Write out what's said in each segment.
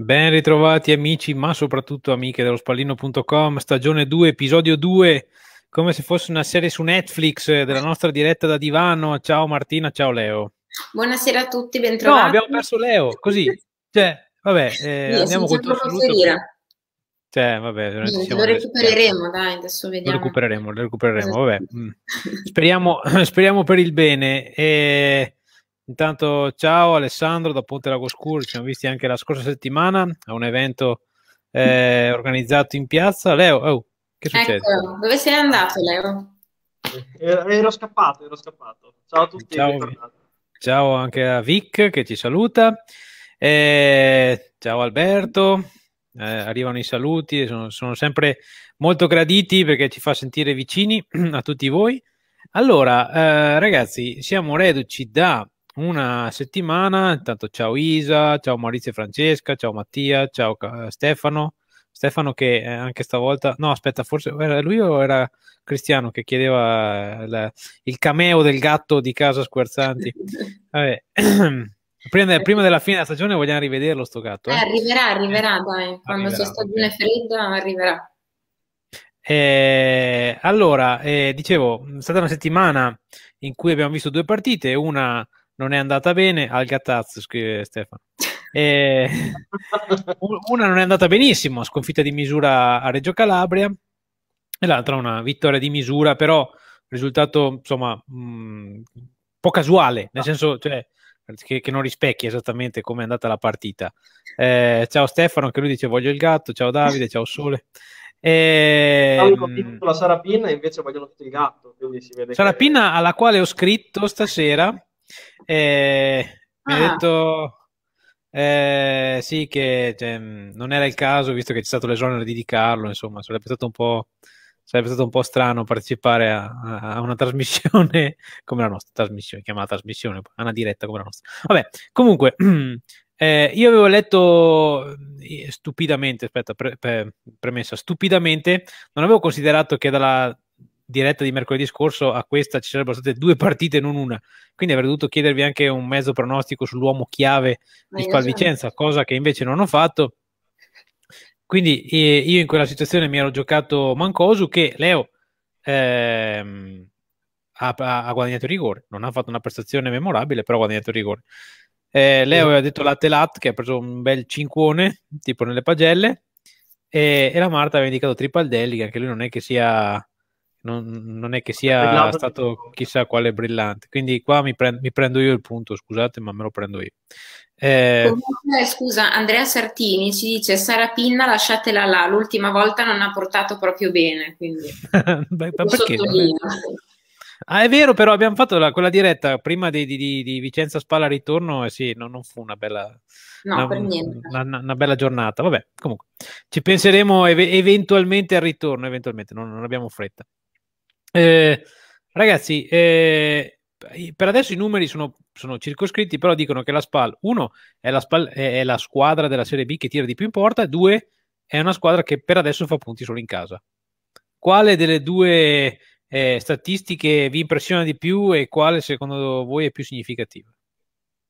Ben ritrovati amici, ma soprattutto amiche dello Spallino.com, stagione 2, episodio 2, come se fosse una serie su Netflix della nostra diretta da divano. Ciao Martina, ciao Leo. Buonasera a tutti, bentrovati. No, abbiamo perso Leo, così. Cioè, vabbè, andiamo con tutto assoluto. Cioè, vabbè, lo recupereremo, dai, adesso vediamo. Lo recupereremo, vabbè. Speriamo per il bene. Intanto ciao Alessandro da Ponte Lagoscuro, ci siamo visti anche la scorsa settimana a un evento organizzato in piazza. Leo, che succede? Ecco, dove sei andato Leo? Ero scappato. Ciao a tutti. Ciao anche a Vic che ci saluta. Ciao Alberto, arrivano i saluti, sono sempre molto graditi perché ci fa sentire vicini a tutti voi. Allora ragazzi, siamo reduci da una settimana. Intanto ciao Isa, ciao Maurizio e Francesca, ciao Mattia, ciao Stefano che anche stavolta, no aspetta, forse era lui o era Cristiano che chiedeva il cameo del gatto di Casa Squarzanti. Vabbè. Prima della fine della stagione vogliamo rivederlo sto gatto, eh? Arriverà dai, quando c'è stagione fredda arriverà. Allora dicevo, è stata una settimana in cui abbiamo visto due partite, una non è andata bene, al Gattaz scrive Stefano, una non è andata benissimo, sconfitta di misura a Reggio Calabria, e l'altra una vittoria di misura, però risultato insomma un po' casuale, nel senso cioè, che non rispecchia esattamente come è andata la partita. Ciao Stefano che lui dice voglio il gatto, ciao Davide, ciao Sole. La Sara Pinna invece vogliono tutto il gatto, quindi si vede Sara Pinna alla quale ho scritto stasera, mi ha detto sì che cioè, non era il caso visto che c'è stato l'esonero di Carlo, insomma sarebbe stato un po' strano partecipare a una trasmissione come la nostra, a una diretta come la nostra. Vabbè, comunque io avevo letto stupidamente, aspetta, premessa, stupidamente non avevo considerato che dalla diretta di mercoledì scorso a questa ci sarebbero state due partite, non una, quindi avrei dovuto chiedervi anche un mezzo pronostico sull'uomo chiave di Vicenza, cosa che invece non ho fatto, quindi io in quella situazione mi ero giocato Mancosu che Leo ha guadagnato il rigore, non ha fatto una prestazione memorabile però ha guadagnato il rigore. Leo aveva detto Lat che ha preso un bel cinquone tipo nelle pagelle, e la Marta aveva indicato Tripaldelli che anche lui non è che sia stato chissà quale brillante, quindi qua mi prendo io il punto, scusate ma me lo prendo io. Comunque, scusa, Andrea Sartini ci dice Sara Pinna lasciatela là, l'ultima volta non ha portato proprio bene, quindi beh, perché? Ah, è vero, però abbiamo fatto quella diretta prima di Vicenza Spalla ritorno, e sì, non fu una bella, no, per niente. Una bella giornata. Vabbè, comunque ci penseremo eventualmente al ritorno, eventualmente, non abbiamo fretta. Ragazzi, per adesso i numeri sono circoscritti, però dicono che la Spal 1 è la squadra della Serie B che tira di più in porta, 2 è una squadra che per adesso fa punti solo in casa. Quale delle due statistiche vi impressiona di più e quale secondo voi è più significativa?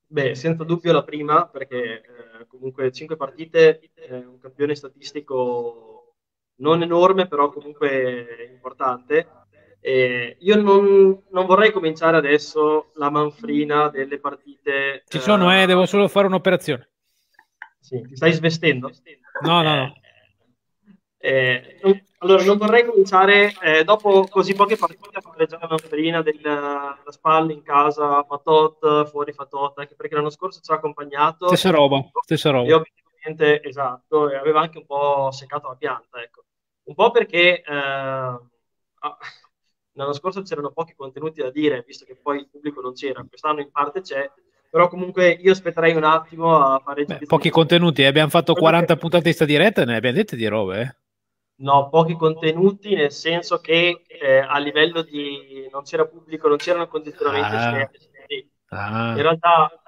Beh, senza dubbio la prima, perché comunque 5 partite è un campione statistico non enorme però comunque importante, io non vorrei cominciare adesso la manfrina delle partite. Ci sono, devo solo fare un'operazione. Sì, ti stai svestendo? No. Allora, non vorrei cominciare dopo così poche partite a fare già una manfrina della Spalla in casa, Fatot, fuori Fatot, anche perché l'anno scorso ci ha accompagnato. Stessa roba. E ovviamente, esatto, e aveva anche un po' seccato la pianta, ecco. Un po' perché l'anno scorso c'erano pochi contenuti da dire, visto che poi il pubblico non c'era, quest'anno in parte c'è, però comunque io aspetterei un attimo a fare... Beh, pochi contenuti, abbiamo fatto 40 puntate in sta diretta e ne abbiamo dette di robe, eh? No, pochi contenuti, nel senso che a livello di... non c'era pubblico, non c'erano condizionamenti esterni. In realtà...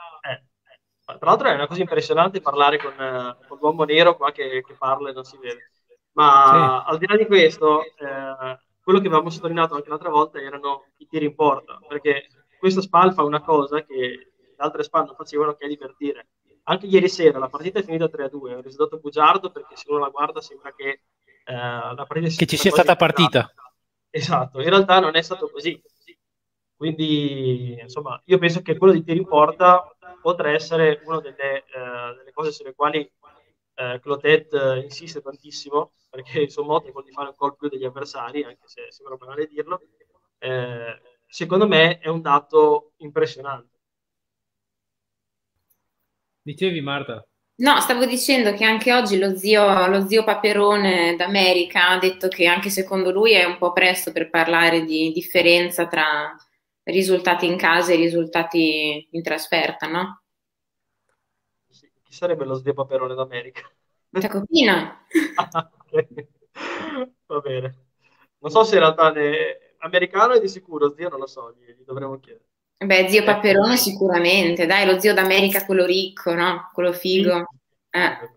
tra l'altro è una cosa impressionante parlare con l'uomo nero qua che parla e non si vede. Ma sì, al di là di questo, quello che avevamo sottolineato anche l'altra volta erano i tiri in porta, perché questa SPAL fa una cosa che le altre SPAL non facevano, che è divertire. Anche ieri sera la partita è finita 3-2, è un risultato bugiardo perché se uno la guarda sembra che la partita che ci sia stata partita. Esatto, in realtà non è stato così. Quindi, insomma, io penso che quello di tiri in porta potrà essere una delle cose sulle quali Clotet insiste tantissimo, perché il suo motto è quello di fare un gol più degli avversari, anche se sembra banale dirlo. Secondo me è un dato impressionante. Dicevi, Marta? No, stavo dicendo che anche oggi lo zio Paperone d'America ha detto che anche secondo lui è un po' presto per parlare di differenza tra risultati in casa e risultati in trasferta, no? Sì, chi sarebbe lo zio Paperone d'America? Tacopina! Va bene. Non so se in realtà è americano e di sicuro, zio non lo so, gli dovremmo chiedere. Beh, zio Paperone sicuramente, dai, lo zio d'America, quello ricco, no? Quello figo. No,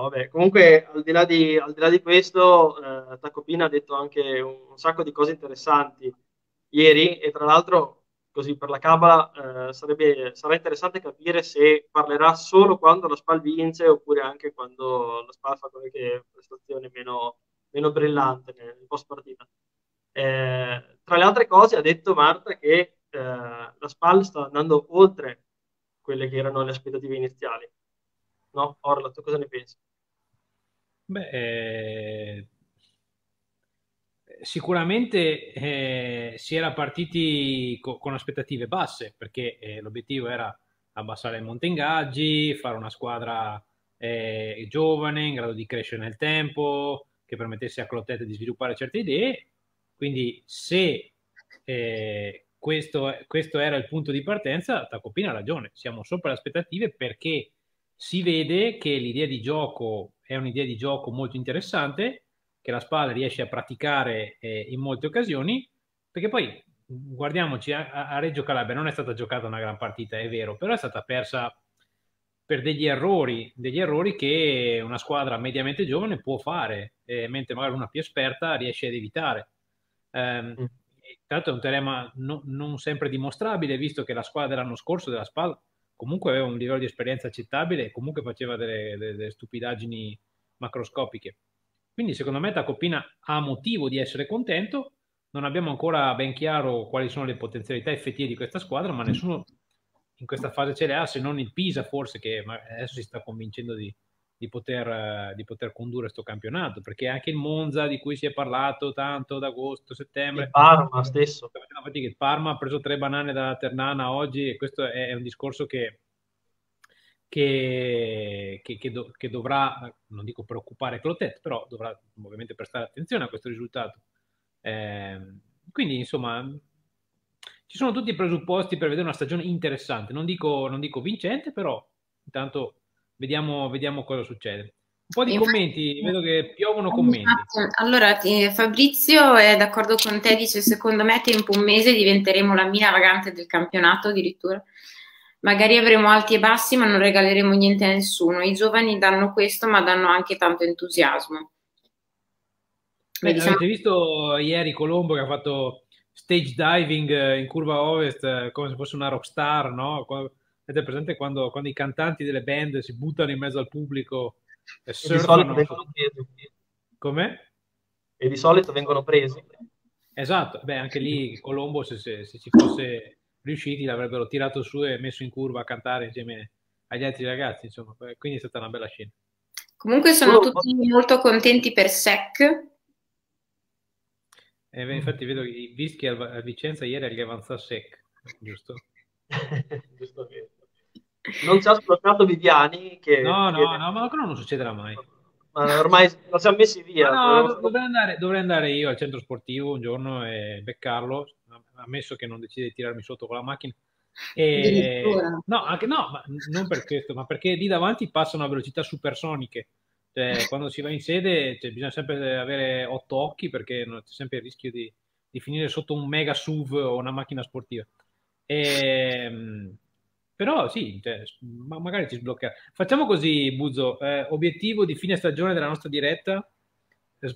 vabbè, comunque al di là di questo, Tacopina ha detto anche un sacco di cose interessanti ieri, e tra l'altro, così per la cabala, sarà interessante capire se parlerà solo quando la SPAL vince oppure anche quando la SPAL fa qualche prestazione meno brillante nel post partita. Tra le altre cose ha detto Marta che la SPAL sta andando oltre quelle che erano le aspettative iniziali, no? Orla, tu cosa ne pensi? Beh, sicuramente si era partiti con aspettative basse, perché l'obiettivo era abbassare il monte ingaggi, fare una squadra giovane, in grado di crescere nel tempo, che permettesse a Clotet di sviluppare certe idee. Quindi se questo era il punto di partenza, Tacopina ha ragione, siamo sopra le aspettative, perché si vede che l'idea di gioco è un'idea di gioco molto interessante, che la SPAL riesce a praticare in molte occasioni, perché poi guardiamoci, a Reggio Calabria non è stata giocata una gran partita, è vero, però è stata persa per degli errori che una squadra mediamente giovane può fare, mentre magari una più esperta riesce ad evitare. Tra l'altro è un teorema non sempre dimostrabile, visto che la squadra dell'anno scorso della SPAL comunque aveva un livello di esperienza accettabile e comunque faceva delle stupidaggini macroscopiche. Quindi secondo me Tacopina ha motivo di essere contento. Non abbiamo ancora ben chiaro quali sono le potenzialità effettive di questa squadra, ma nessuno in questa fase ce le ha, se non il Pisa forse, che adesso si sta convincendo di poter condurre questo campionato, perché anche il Monza, di cui si è parlato tanto ad agosto, settembre, il Parma stesso, il Parma ha preso 3 banane dalla Ternana oggi, e questo è un discorso che dovrà, non dico preoccupare Clotet, però dovrà ovviamente prestare attenzione a questo risultato. Quindi insomma ci sono tutti i presupposti per vedere una stagione interessante, non dico vincente, però intanto Vediamo cosa succede. Un po' di commenti, vedo che piovono commenti. Allora, Fabrizio è d'accordo con te, dice secondo me tempo un mese diventeremo la mina vagante del campionato addirittura. Magari avremo alti e bassi, ma non regaleremo niente a nessuno. I giovani danno questo, ma danno anche tanto entusiasmo. Beh, diciamo... Avete visto ieri Colombo che ha fatto stage diving in curva ovest come se fosse una rockstar, no? Avete presente quando i cantanti delle band si buttano in mezzo al pubblico e surfano? Come? E di solito vengono presi. Esatto, beh, anche lì Colombo, se ci fosse riusciti, l'avrebbero tirato su e messo in curva a cantare insieme agli altri ragazzi, insomma. Quindi è stata una bella scena. Comunque sono tutti molto contenti per Sec. Infatti vedo i Vischi a Vicenza ieri gli avanzò Sec, giusto? Non ci ha sbloccato Viviani, che no, ma quello non succederà mai, ma ormai lo siamo messi via. Dovrei andare io al centro sportivo un giorno e beccarlo, ammesso che non decide di tirarmi sotto con la macchina, No, anche, no, ma non per questo, ma perché lì davanti passano a velocità supersoniche. Cioè, quando si va in sede, cioè, bisogna sempre avere 8 occhi, perché c'è sempre il rischio di finire sotto un mega SUV o una macchina sportiva. Però sì, cioè, ma magari ci sblocca. Facciamo così, Buzzo, obiettivo di fine stagione della nostra diretta,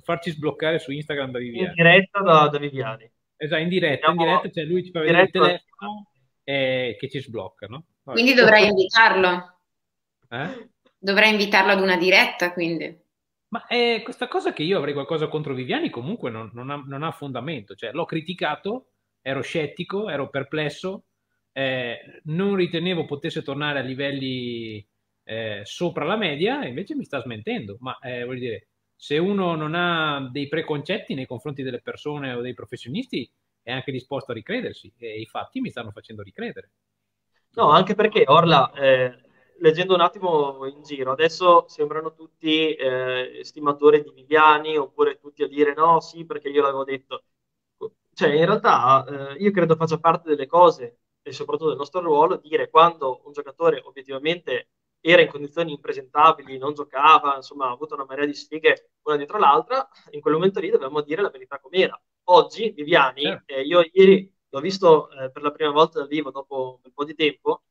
farci sbloccare su Instagram da Viviani. In diretta da Viviani. Esatto, in diretta, in diretta, cioè lui ci fa vedere il telefono che ci sblocca, no? Vabbè. Quindi dovrai invitarlo. Eh? Dovrai invitarlo ad una diretta, quindi. Ma questa cosa che io avrei qualcosa contro Viviani comunque non ha fondamento. Cioè, l'ho criticato, ero scettico, ero perplesso, non ritenevo potesse tornare a livelli sopra la media, invece mi sta smentendo. Ma voglio dire, se uno non ha dei preconcetti nei confronti delle persone o dei professionisti, è anche disposto a ricredersi, e i fatti mi stanno facendo ricredere. No, anche perché Orla, leggendo un attimo in giro, adesso sembrano tutti stimatori di Viviani, oppure tutti a dire no, sì, perché io l'avevo detto. Cioè, in realtà io credo faccia parte delle cose, e soprattutto del nostro ruolo, dire quando un giocatore obiettivamente era in condizioni impresentabili, non giocava, insomma, ha avuto una marea di sfighe una dietro l'altra, in quel momento lì dovevamo dire la verità com'era. Oggi Viviani, certo. Io ieri l'ho visto per la prima volta dal vivo dopo un po' di tempo,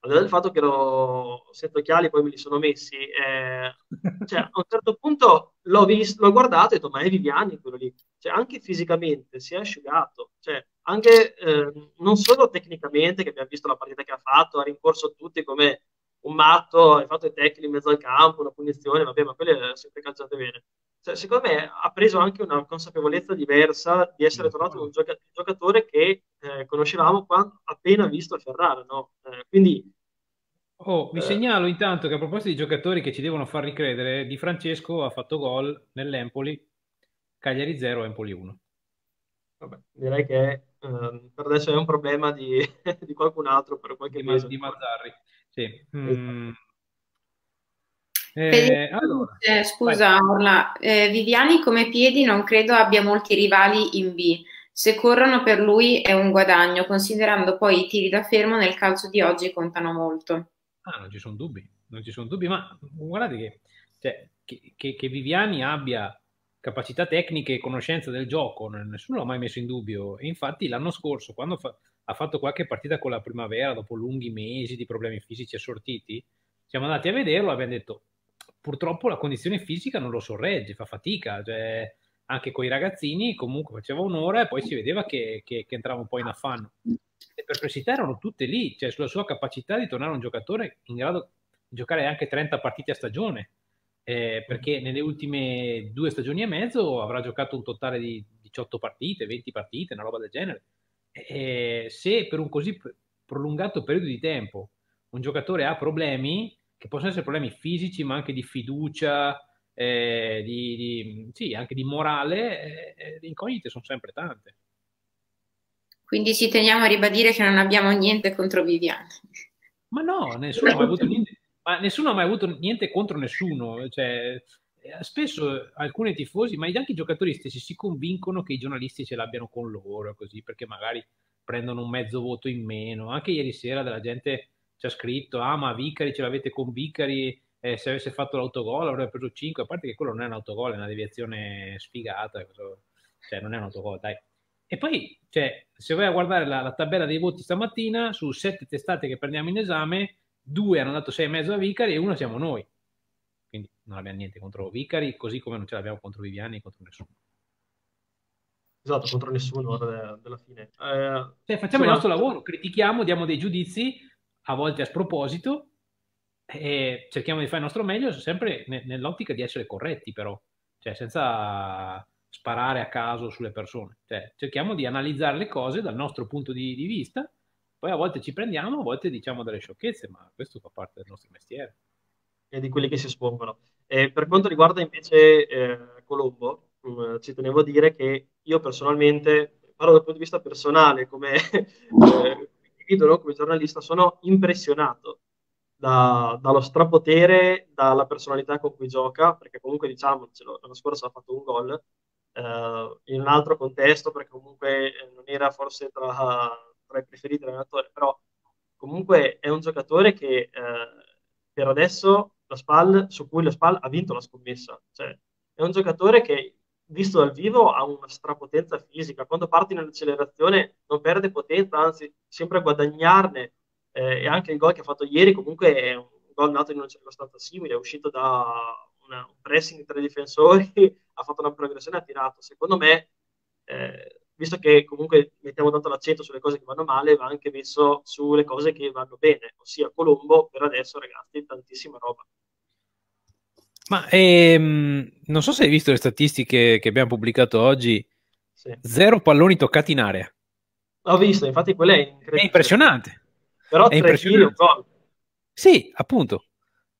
al di là del fatto che ero senza occhiali, poi me li sono messi, cioè, a un certo punto l'ho guardato e ho detto, ma è Viviani quello lì. Cioè, anche fisicamente si è asciugato, cioè, anche non solo tecnicamente, che abbiamo visto la partita che ha fatto, ha rincorso tutti come un matto, ha fatto i tackle in mezzo al campo, una punizione, vabbè, ma quelle sono sempre calciate bene. Cioè, secondo me ha preso anche una consapevolezza diversa di essere tornato un giocatore che conoscevamo appena visto a Ferrari, no? Quindi vi segnalo intanto che, a proposito di giocatori che ci devono far ricredere, Di Francesco ha fatto gol nell'Empoli, Cagliari 0, Empoli 1. Vabbè, direi che per adesso è un problema di qualcun altro, per qualche mese. Di Mazzarri, sì. Mm. Allora, scusa Orla, Viviani come piedi non credo abbia molti rivali in B, se corrono per lui è un guadagno, considerando poi i tiri da fermo nel calcio di oggi contano molto. Ah, non ci sono dubbi, non ci sono dubbi, ma guardate che Viviani abbia capacità tecniche e conoscenza del gioco, nessuno l'ha mai messo in dubbio, e infatti l'anno scorso, quando ha fatto qualche partita con la Primavera, dopo lunghi mesi di problemi fisici assortiti, siamo andati a vederlo e abbiamo detto, purtroppo la condizione fisica non lo sorregge, fa fatica, cioè, anche con i ragazzini comunque faceva un'ora e poi si vedeva che entrava un po' in affanno. Le perplessità erano tutte lì, cioè sulla sua capacità di tornare un giocatore in grado di giocare anche 30 partite a stagione, perché nelle ultime 2 stagioni e mezzo avrà giocato un totale di 18 partite, 20 partite, una roba del genere. Se per un così prolungato periodo di tempo un giocatore ha problemi, che possono essere problemi fisici, ma anche di fiducia, sì, anche di morale, le incognite sono sempre tante. Quindi ci teniamo a ribadire che non abbiamo niente contro Viviani. Ma no, nessuno ha mai avuto niente, ma nessuno ha mai avuto niente contro nessuno. Cioè, spesso alcuni tifosi, ma anche i giocatori stessi, si convincono che i giornalisti ce l'abbiano con loro, così, perché magari prendono un mezzo voto in meno. Anche ieri sera della gente c'ha scritto, ah ma Vicari ce l'avete con Vicari, se avesse fatto l'autogol avrebbe preso 5, a parte che quello non è un autogol, è una deviazione sfigata, cioè non è un autogol, dai. E poi, cioè, se vai a guardare la tabella dei voti stamattina, su 7 testate che prendiamo in esame, 2 hanno dato 6,5 a Vicari e 1 siamo noi, quindi non abbiamo niente contro Vicari, così come non ce l'abbiamo contro Viviani, contro nessuno. Esatto, contro nessuno della fine. Cioè, facciamo il nostro lavoro, critichiamo, diamo dei giudizi, a volte a sproposito, e cerchiamo di fare il nostro meglio, sempre nell'ottica di essere corretti, però, cioè senza sparare a caso sulle persone, cioè, cerchiamo di analizzare le cose dal nostro punto di vista, poi a volte ci prendiamo, a volte diciamo delle sciocchezze, ma questo fa parte del nostro mestiere. E di quelli che si espongono. Per quanto riguarda invece Colombo, ci tenevo a dire che io personalmente, parlo dal punto di vista personale, come come giornalista sono impressionato dallo strapotere, dalla personalità con cui gioca, perché comunque diciamocelo, l'anno scorso ha fatto un gol in un altro contesto, perché comunque non era forse tra i preferiti dell'allenatore, però comunque è un giocatore che per adesso la SPAL, su cui la SPAL ha vinto la scommessa, cioè è un giocatore che visto dal vivo ha una strapotenza fisica, quando parte in accelerazione non perde potenza, anzi sempre a guadagnarne, e anche il gol che ha fatto ieri comunque è un gol nato in una circostanza simile, è uscito da un pressing di tre difensori, ha fatto una progressione, ha tirato. Secondo me, visto che comunque mettiamo tanto l'accento sulle cose che vanno male, va anche messo sulle cose che vanno bene, ossia Colombo per adesso, ragazzi, tantissima roba. Ma non so se hai visto le statistiche che abbiamo pubblicato oggi, sì. 0 palloni toccati in area. L'ho visto, infatti quella è incredibile. È impressionante. Però è impressionante. Gol. Sì, appunto.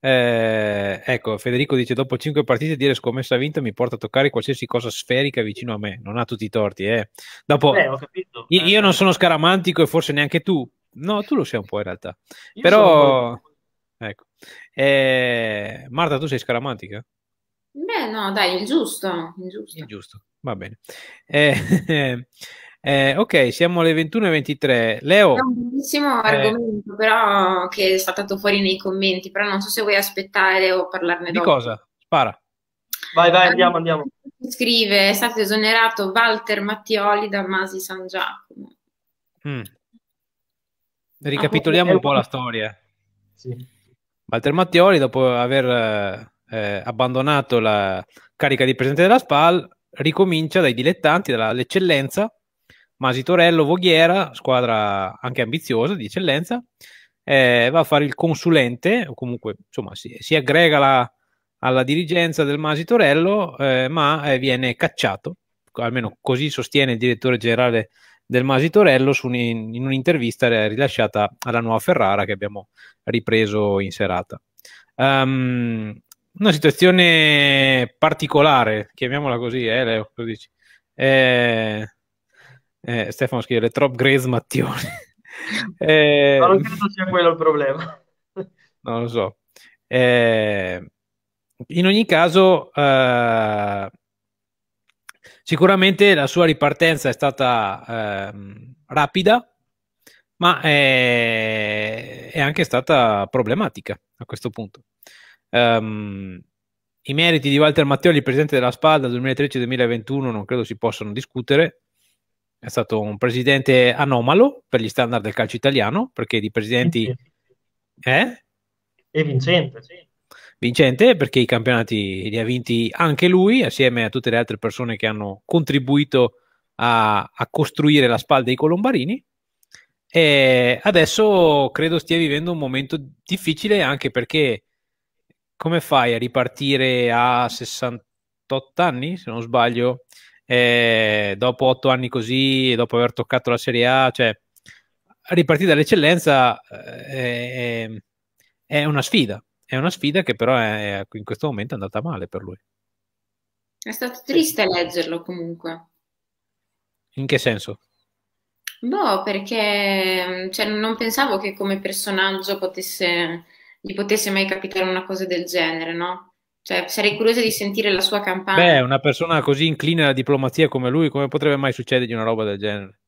Ecco, Federico dice: dopo 5 partite dire scommessa vinta mi porta a toccare qualsiasi cosa sferica vicino a me. Non ha tutti i torti, eh. Dopo, ho capito. Io non sono scaramantico e forse neanche tu. No, tu lo sei un po' in realtà. Io però, ecco. Marta, tu sei scaramantica? Beh, no, dai, il giusto. Il giusto, va bene. Ok, siamo alle 21:23. Leo, è un bellissimo argomento, però che è saltato fuori nei commenti, però non so se vuoi aspettare o parlarne dopo. Di cosa? Spara. Vai, andiamo. Scrive: è stato esonerato Walter Mattioli da Masi San Giacomo. Ricapitoliamo un po' la storia. Sì. Walter Mattioli, dopo aver abbandonato la carica di presidente della SPAL, ricomincia dai dilettanti, dall'eccellenza. Masi Torello, Voghiera, squadra anche ambiziosa di eccellenza, va a fare il consulente, o comunque insomma si aggrega alla dirigenza del Masi Torello, ma viene cacciato, almeno così sostiene il direttore generale del Masi Torello in un'intervista rilasciata alla Nuova Ferrara che abbiamo ripreso in serata. Una situazione particolare, chiamiamola così, Leo, lo dici? Stefano scrive trop Grace Mattioli. Ma non credo sia quello il problema. Non lo so. In ogni caso, sicuramente la sua ripartenza è stata rapida, ma è anche stata problematica a questo punto. I meriti di Walter Mattioli, presidente della SPAL 2013-2021, non credo si possano discutere. È stato un presidente anomalo per gli standard del calcio italiano, perché di presidenti... E vincente, sì. Vincente, perché i campionati li ha vinti anche lui, assieme a tutte le altre persone che hanno contribuito a costruire la SPAL dei Colombarini. E adesso credo stia vivendo un momento difficile, anche perché come fai a ripartire a 68 anni, se non sbaglio... dopo 8 anni così, dopo aver toccato la Serie A, cioè ripartire dall'eccellenza è una sfida, che però in questo momento è andata male per lui. È stato triste leggerlo comunque. In che senso? Boh, perché cioè, non pensavo che come personaggio gli potesse mai capitare una cosa del genere, no? Cioè, sarei curiosa di sentire la sua campagna. Beh, una persona così incline alla diplomazia come lui, come potrebbe mai succedergli una roba del genere?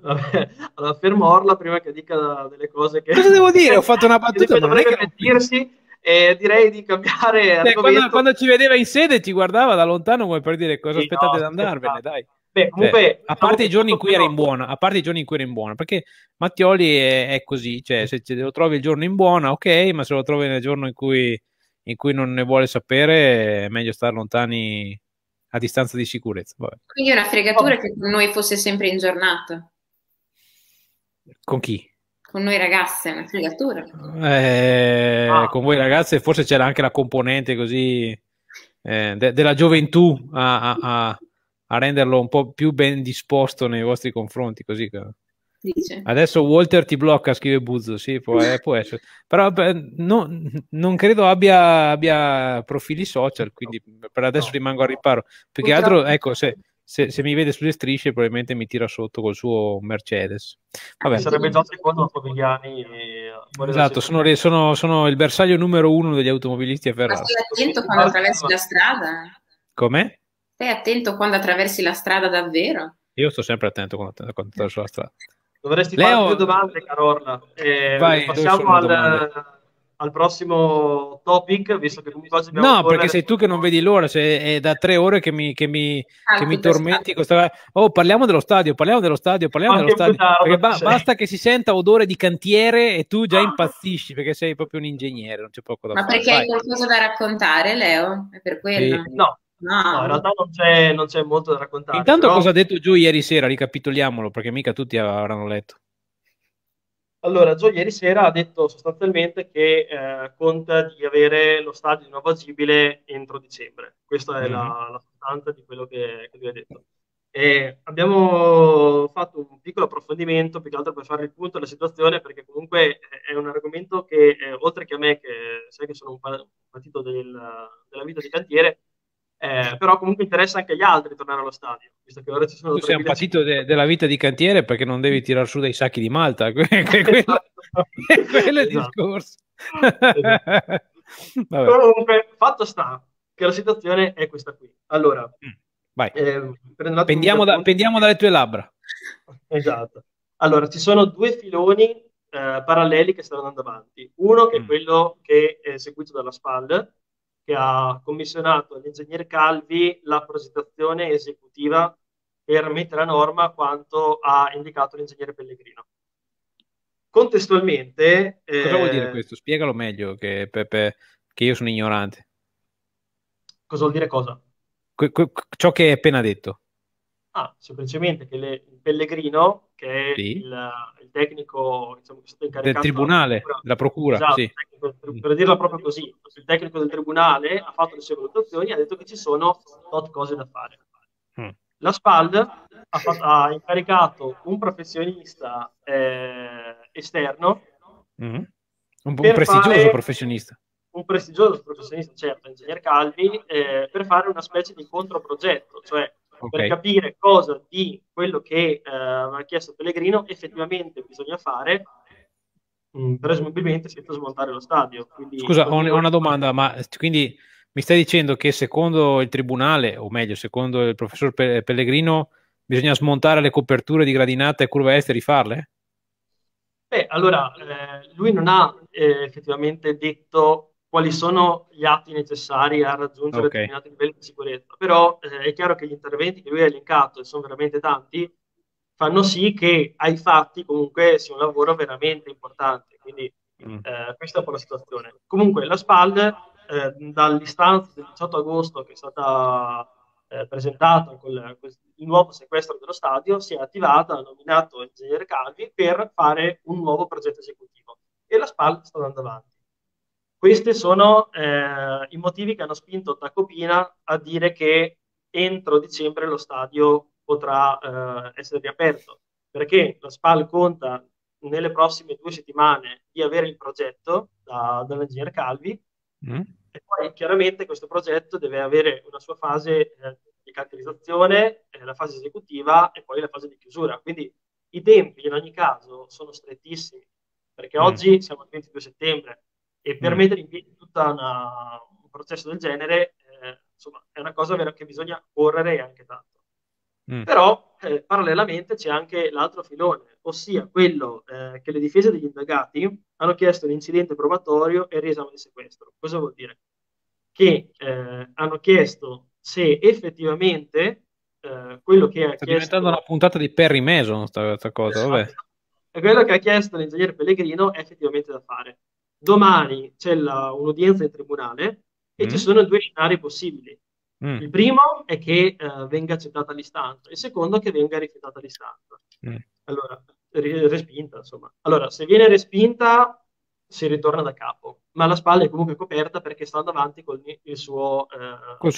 Vabbè, allora fermo Orla prima che dica delle cose che... Cosa devo dire? Ho fatto una battuta, ma non è che mentirsi, e direi di cambiare... Beh, quando ci vedeva in sede ci guardava da lontano come per dire cosa aspettate ad andarvene, dai. Beh, comunque, cioè, a parte i giorni in cui era in buona, perché Mattioli è così, cioè se lo trovi il giorno in buona, ok, ma se lo trovi nel giorno in cui non ne vuole sapere, è meglio stare lontani, a distanza di sicurezza. Vabbè. Quindi è una fregatura che con noi fosse sempre in giornata. Con chi? Con noi ragazze, è una fregatura. Con voi ragazze forse c'era anche la componente così della gioventù a renderlo un po' più ben disposto nei vostri confronti, così che... Dice. Adesso Walter ti blocca, scrive Buzzo. Sì, può essere, però non credo abbia profili social, quindi per adesso rimango al riparo. Più che altro, ecco, se mi vede sulle strisce probabilmente mi tira sotto col suo Mercedes. Vabbè. Sarebbe già secondo Viviani. Esatto, sono il bersaglio numero 1 degli automobilisti a Ferrari. Ma stai attento quando attraversi la strada. Come? Stai attento quando attraversi la strada davvero? Io sto sempre attento quando attraverso la strada. Dovresti fare più domande, Carol. Vai, passiamo al prossimo topic, visto che comunque oggi abbiamo... No, perché sei tu che non vedi l'ora, cioè, è da 3 ore che mi tormenti. Oh, parliamo dello stadio. Perché basta che si senta odore di cantiere e tu già impazzisci, perché sei proprio un ingegnere, non c'è poco da fare. Ma perché hai qualcosa da raccontare, Leo? È per quello? Sì. No, in realtà non c'è molto da raccontare. Intanto però... cosa ha detto Gio ieri sera? Ricapitoliamolo, perché mica tutti avranno letto. Allora, Gio ieri sera ha detto sostanzialmente che conta di avere lo stadio di nuovo agibile entro dicembre. Questa è la sostanza di quello che lui ha detto. E abbiamo fatto un piccolo approfondimento, più che altro per fare il punto della situazione, perché comunque è un argomento che, oltre che a me, che sai che sono un partito della vita di cantiere, però comunque interessa anche agli altri tornare allo stadio, visto che ora ci sono... Tu sei un partito della vita di cantiere perché non devi tirar su dei sacchi di malta, quello è il discorso. Esatto. Vabbè. Comunque, fatto sta che la situazione è questa qui. Allora, vai. Pendiamo dalle tue labbra. Esatto. Allora, ci sono 2 filoni paralleli che stanno andando avanti. Uno che è quello che è seguito dalla SPAL, che ha commissionato all'ingegner Calvi la progettazione esecutiva per mettere a norma quanto ha indicato l'ingegnere Pellegrino. Contestualmente... Cosa vuol dire questo? Spiegalo meglio, che io sono ignorante. Cosa vuol dire cosa? Ciò che hai appena detto. Ah, semplicemente che il Pellegrino, che è il tecnico, diciamo, che è stato incaricato del tribunale, della procura, esatto, sì. Per dirla proprio così, il tecnico del tribunale ha fatto le sue valutazioni e ha detto che ci sono 8 cose da fare. La SPAL ha incaricato un professionista esterno, un prestigioso professionista, certo, ingegner Calvi, per fare una specie di controprogetto, cioè per capire cosa di quello che ha chiesto Pellegrino effettivamente bisogna fare. Presumibilmente senza smontare lo stadio. Quindi, scusa, ho una domanda, ma quindi mi stai dicendo che secondo il tribunale, o meglio, secondo il professor Pellegrino, bisogna smontare le coperture di gradinata e curva est e rifarle? Beh, allora, lui non ha effettivamente detto quali sono gli atti necessari a raggiungere determinati livelli di sicurezza, però è chiaro che gli interventi che lui ha elencato, e sono veramente tanti, fanno sì che ai fatti comunque sia un lavoro veramente importante. Quindi questa è un po' la situazione. Comunque la SPAL, dall'istanza del 18 agosto che è stata presentata con il nuovo sequestro dello stadio, si è attivata, ha nominato il ingegnere Calvi per fare un nuovo progetto esecutivo. E la SPAL sta andando avanti. Questi sono i motivi che hanno spinto Tacopina a dire che entro dicembre lo stadio potrà essere riaperto, perché la SPAL conta nelle prossime 2 settimane di avere il progetto dall'ingegner Calvi, e poi chiaramente questo progetto deve avere una sua fase di caratterizzazione, la fase esecutiva e poi la fase di chiusura. Quindi i tempi in ogni caso sono strettissimi, perché oggi siamo al 22 settembre e per mettere in piedi tutto un processo del genere insomma, è una cosa vera che bisogna correre e anche tanto. Però parallelamente c'è anche l'altro filone, ossia quello che le difese degli indagati hanno chiesto l'incidente probatorio e il riesame di sequestro. Cosa vuol dire? Che hanno chiesto se effettivamente quello che ha chiesto... Sta diventando una puntata di Perry Mason questa cosa, vabbè. Quello che ha chiesto l'ingegnere Pellegrino è effettivamente da fare. Domani c'è un'udienza in tribunale e ci sono 2 scenari possibili. Il primo è che venga accettata l'istanza, il secondo è che venga rifiutata l'istanza. Allora, respinta, insomma. Allora, se viene respinta, si ritorna da capo, ma la SPAL è comunque coperta perché sta davanti con il suo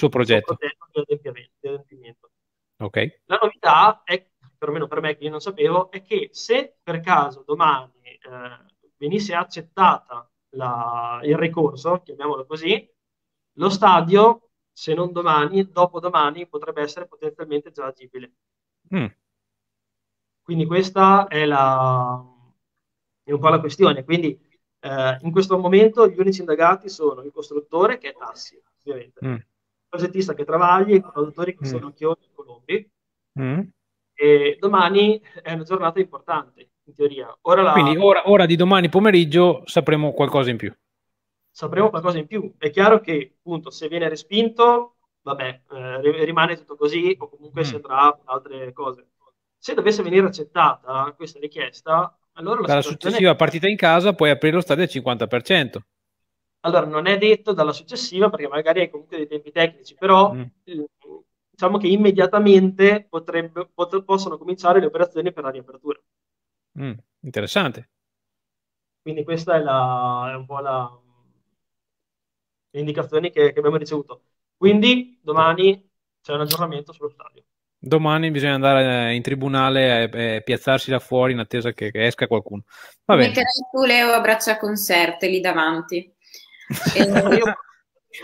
progetto di adempimento. La novità, è, perlomeno per me che io non sapevo, è che se per caso domani venisse accettata il ricorso, chiamiamolo così, lo stadio, se non domani, dopodomani potrebbe essere potenzialmente già agibile. Quindi questa è un po' la questione. Quindi in questo momento gli unici indagati sono il costruttore, che è Tassi, ovviamente, il progettista che Travagli, i produttori che sono Chioni e Colombi, e domani è una giornata importante. in teoria. Ora quindi ora di domani pomeriggio sapremo qualcosa in più. Sapremo qualcosa in più. È chiaro che, appunto, se viene respinto, vabbè, rimane tutto così, o comunque si andrà per altre cose. Se dovesse venire accettata questa richiesta, allora dalla successiva partita in casa puoi aprire lo stadio al 50%. Allora, non è detto dalla successiva, perché magari hai comunque dei tempi tecnici, però diciamo che immediatamente possono cominciare le operazioni per la riapertura. Interessante. Quindi questa è, è un po' le indicazioni che abbiamo ricevuto. Quindi domani c'è un aggiornamento sullo stadio. Domani bisogna andare in tribunale e piazzarsi là fuori in attesa che esca qualcuno. Va bene. Metterai tu, Leo, a braccia concerte lì davanti.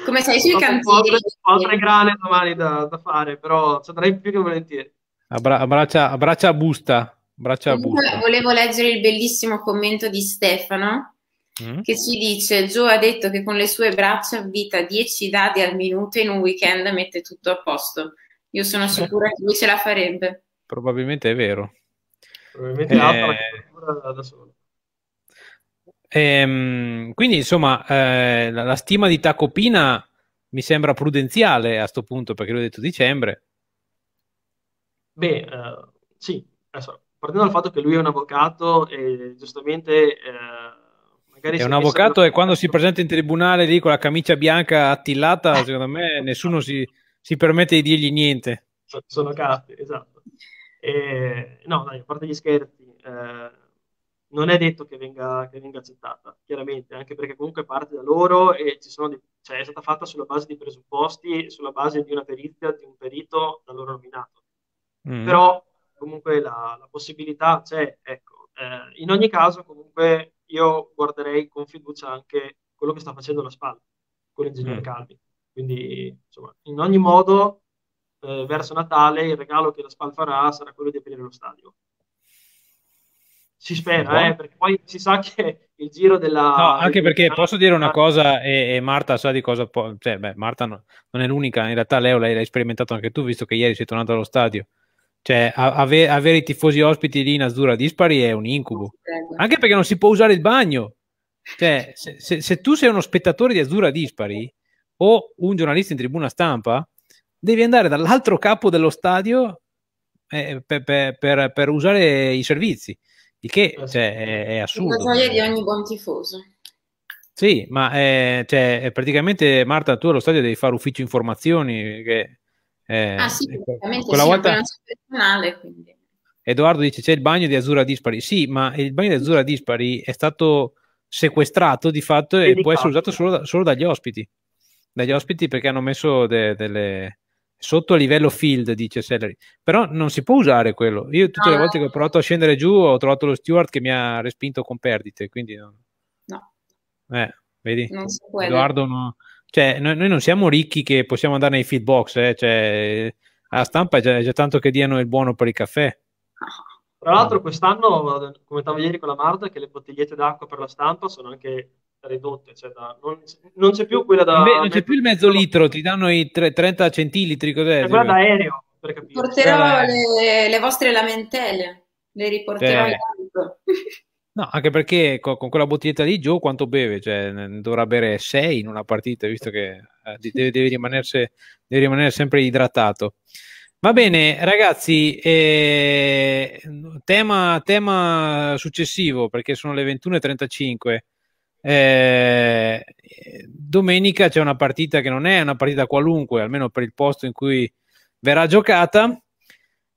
Come sai, sui cantieri. Ho altre grane domani da fare, però ci andrei più che volentieri. A braccia a busta. Volevo leggere il bellissimo commento di Stefano, che ci dice: Gio ha detto che con le sue braccia avvita 10 dadi al minuto e in un weekend mette tutto a posto. Io sono sicura che lui ce la farebbe. Probabilmente è vero. Probabilmente da solo. Quindi, insomma, la stima di Tacopina mi sembra prudenziale a sto punto, perché lui ha detto dicembre. Beh, sì. Adesso, partendo dal fatto che lui è un avvocato e giustamente... è un avvocato e quando si presenta in tribunale lì con la camicia bianca attillata, secondo me nessuno si permette di dirgli niente. Sono carte, esatto. No, dai, a parte gli scherzi, non è detto che venga accettata, chiaramente, anche perché comunque parte da loro e è stata fatta sulla base di presupposti, sulla base di una perizia, di un perito da loro nominato. Però comunque la possibilità c'è, ecco. In ogni caso, comunque, io guarderei con fiducia anche quello che sta facendo la SPAL con l'ingegnere Calvi. Quindi, insomma, in ogni modo, verso Natale il regalo che la SPAL farà sarà quello di aprire lo stadio. Si spera, perché poi si sa che il giro della... No, anche perché posso dire una cosa, e Marta sa di cosa... Marta non è l'unica, in realtà Leo l'hai sperimentato anche tu, visto che ieri sei tornato allo stadio. Cioè, avere i tifosi ospiti lì in azzurra dispari è un incubo, anche perché non si può usare il bagno. Cioè, se tu sei uno spettatore di azzurra dispari o un giornalista in tribuna stampa, devi andare dall'altro capo dello stadio per usare i servizi, il che è assurdo. La gioia di ogni buon tifoso. Sì, ma praticamente, Marta, tu allo stadio devi fare ufficio informazioni che... sì, quella volta quindi. Edoardo dice c'è il bagno di azzurra dispari. Sì, ma il bagno di azzurra dispari è stato sequestrato di fatto e può essere usato solo dagli ospiti. Dagli ospiti, perché hanno messo delle sotto a livello field, dice Celery. Però non si può usare quello. Io tutte le volte che ho provato a scendere giù ho trovato lo steward che mi ha respinto con perdite, quindi vedi? Non si può, Edoardo no. Cioè, noi non siamo ricchi che possiamo andare nei feed box, alla stampa è già tanto che diano il buono per il caffè. Tra l'altro quest'anno, commentavo ieri con la Marta, che le bottigliette d'acqua per la stampa sono anche ridotte, non c'è più quella da... non c'è più il mezzo litro, ti danno i 30 centilitri, cos'è? È quella da aereo, per capire. Porterò le vostre lamentele, le riporterò in alto. No, anche perché con quella bottiglietta lì Gio quanto beve? Cioè, dovrà bere 6 in una partita, visto che deve rimanere sempre idratato. Va bene, ragazzi, tema successivo, perché sono le 21:35. Domenica c'è una partita che non è una partita qualunque, almeno per il posto in cui verrà giocata.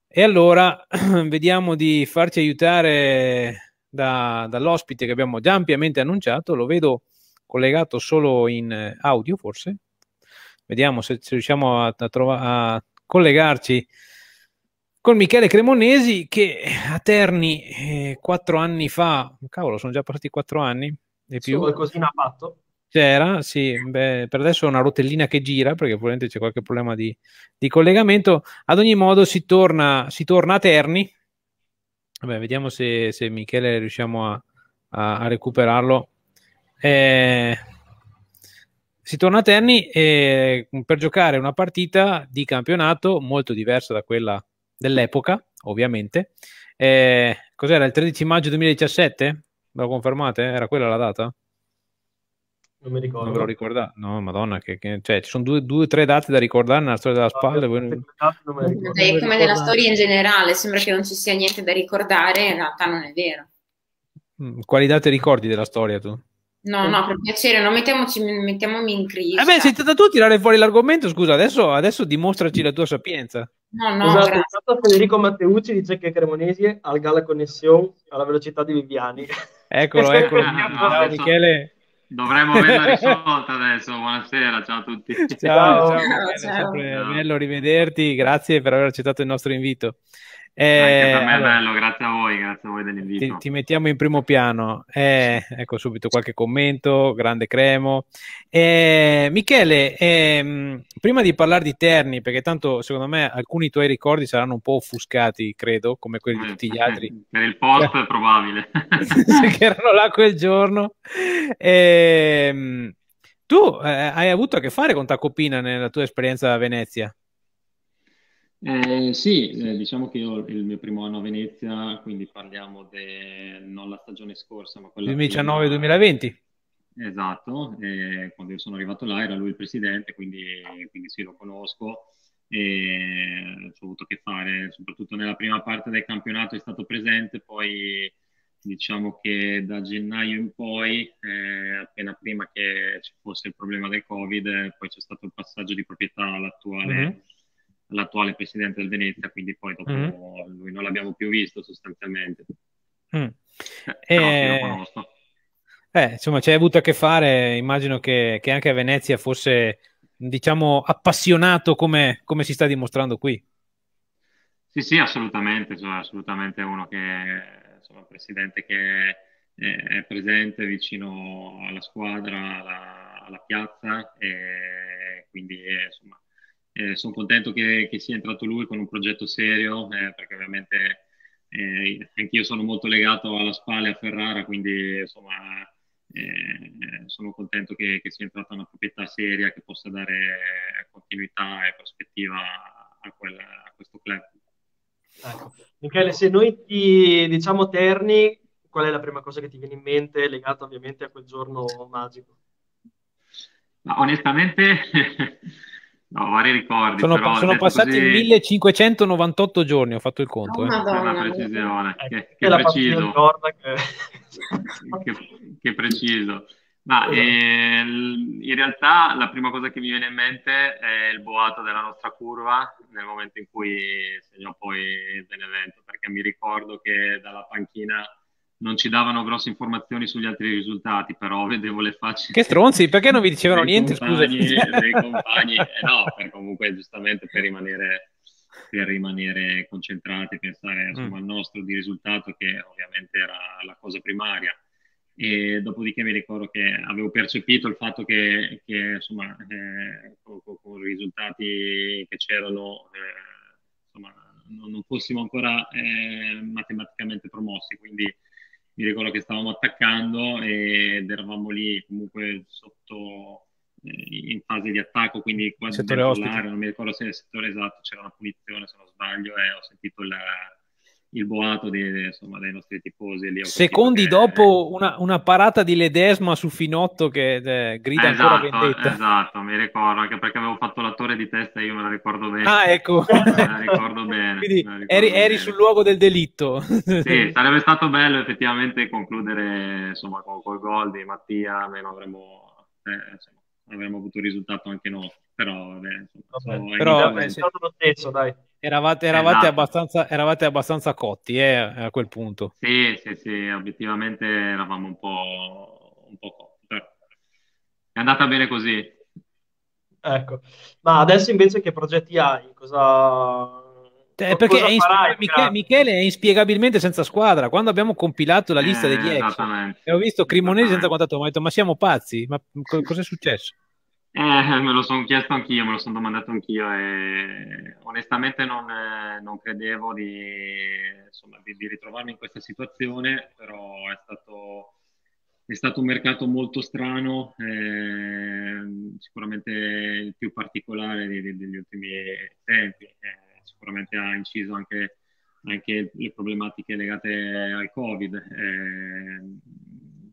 E allora vediamo di farci aiutare dall'ospite che abbiamo già ampiamente annunciato. Lo vedo collegato solo in audio, forse vediamo se riusciamo a collegarci con Michele Cremonesi, che a Terni 4 anni fa, cavolo, sono già passati 4 anni e più, qualcosina ha fatto, c'era, sì, per adesso è una rotellina che gira perché probabilmente c'è qualche problema di collegamento. Ad ogni modo si torna a Terni. Vabbè, vediamo se Michele riusciamo a recuperarlo. Si torna a Terni per giocare una partita di campionato molto diversa da quella dell'epoca, ovviamente, Cos'era, il 13 maggio 2017? Lo confermate? Era quella la data? Non mi ricordo. Non ve lo ricordate? No, madonna, cioè, ci sono due o tre date da ricordare nella storia della spalla. È come nella storia in generale, sembra che non ci sia niente da ricordare, in realtà non è vero. Quali date ricordi della storia tu? No, no, per piacere, non mettiamomi in crisi. Vabbè, sei stata tu a tirare fuori l'argomento, scusa, adesso dimostraci la tua sapienza. No, no, esatto, grazie. Federico Matteucci dice che Cremonesi al Gala Connexion alla velocità di Viviani. Eccolo, eccolo. Ciao, Michele. Dovremmo averla risolta adesso. Buonasera, ciao a tutti. Ciao, Michele, ciao. È sempre bello rivederti, grazie per aver accettato il nostro invito. Anche per me è bello, grazie a voi dell'invito. Ti mettiamo in primo piano. Ecco subito qualche commento, grande Cremo. Michele, prima di parlare di Terni, perché tanto secondo me alcuni tuoi ricordi saranno un po' offuscati, credo, come quelli di tutti gli altri. Per il post è probabile. Che erano là quel giorno. Tu hai avuto a che fare con Tacopina nella tua esperienza a Venezia? Sì, diciamo che io il mio primo anno a Venezia, quindi parliamo non la stagione scorsa, ma quella 2019-2020. Esatto, quando io sono arrivato là era lui il presidente, quindi sì, lo conosco. Ho avuto a che fare, soprattutto nella prima parte del campionato è stato presente, poi diciamo che da gennaio in poi, appena prima che ci fosse il problema del Covid, poi c'è stato il passaggio di proprietà all'attuale l'attuale presidente del Venezia, quindi poi dopo lui non l'abbiamo più visto sostanzialmente. Però insomma, ci hai avuto a che fare, immagino che anche a Venezia fosse, diciamo, appassionato come si sta dimostrando qui. Sì, assolutamente, cioè, assolutamente uno che, insomma, un presidente che è presente vicino alla squadra, alla piazza, e quindi insomma sono contento che sia entrato lui con un progetto serio, perché ovviamente anch'io sono molto legato alla Spalla e a Ferrara, quindi insomma sono contento che sia entrata una proprietà seria che possa dare continuità e prospettiva a questo club. Ecco. Michele, se noi ti diciamo Terni, qual è la prima cosa che ti viene in mente legata ovviamente a quel giorno magico? Ma onestamente... No, vari ricordi. Sono passati così... 1598 giorni, ho fatto il conto. Oh, Madonna, per la precisione. Che preciso. Che preciso. Ma in realtà la prima cosa che mi viene in mente è il boato della nostra curva nel momento in cui segnò poi Benevento, perché mi ricordo che dalla panchina non ci davano grosse informazioni sugli altri risultati, però vedevo le facce. Che stronzi, perché non vi dicevano niente? Scusa, dei compagni, no, per comunque giustamente per rimanere concentrati, pensare insomma, al nostro di risultato, che ovviamente era la cosa primaria. E dopodiché mi ricordo che avevo percepito il fatto che insomma, con i risultati che c'erano, insomma, non fossimo ancora matematicamente promossi, quindi mi ricordo che stavamo attaccando ed eravamo lì comunque sotto in fase di attacco, quindi quasi titolare, non mi ricordo se nel settore esatto c'era una punizione se non sbaglio, e ho sentito il boato insomma, dei nostri tifosi lì. Secondi dopo una parata di Ledesma su Finotto che grida ancora vendetta. Esatto, mi ricordo, anche perché avevo fatto l'attore di testa e io me la ricordo bene. Ah, ecco. Me la ricordo bene. Quindi la ricordo eri sul luogo del delitto. Sì, sarebbe stato bello effettivamente concludere insomma col gol di Mattia, almeno avremmo avuto un risultato anche noi, però... è stato lo stesso, dai. Eravate abbastanza cotti a quel punto. Sì, obiettivamente eravamo un po' cotti, però è andata bene così. Ecco, ma adesso invece che progetti hai? Perché farai, Michele è inspiegabilmente senza squadra. Quando abbiamo compilato la lista degli ex e ho visto Cremonesi senza contatto, mi ho detto ma siamo pazzi, ma cos'è successo? Me lo sono chiesto anch'io, me lo sono domandato anch'io e onestamente non credevo di ritrovarmi in questa situazione, però è stato un mercato molto strano, sicuramente il più particolare degli ultimi tempi, sicuramente ha inciso anche anche le problematiche legate al Covid,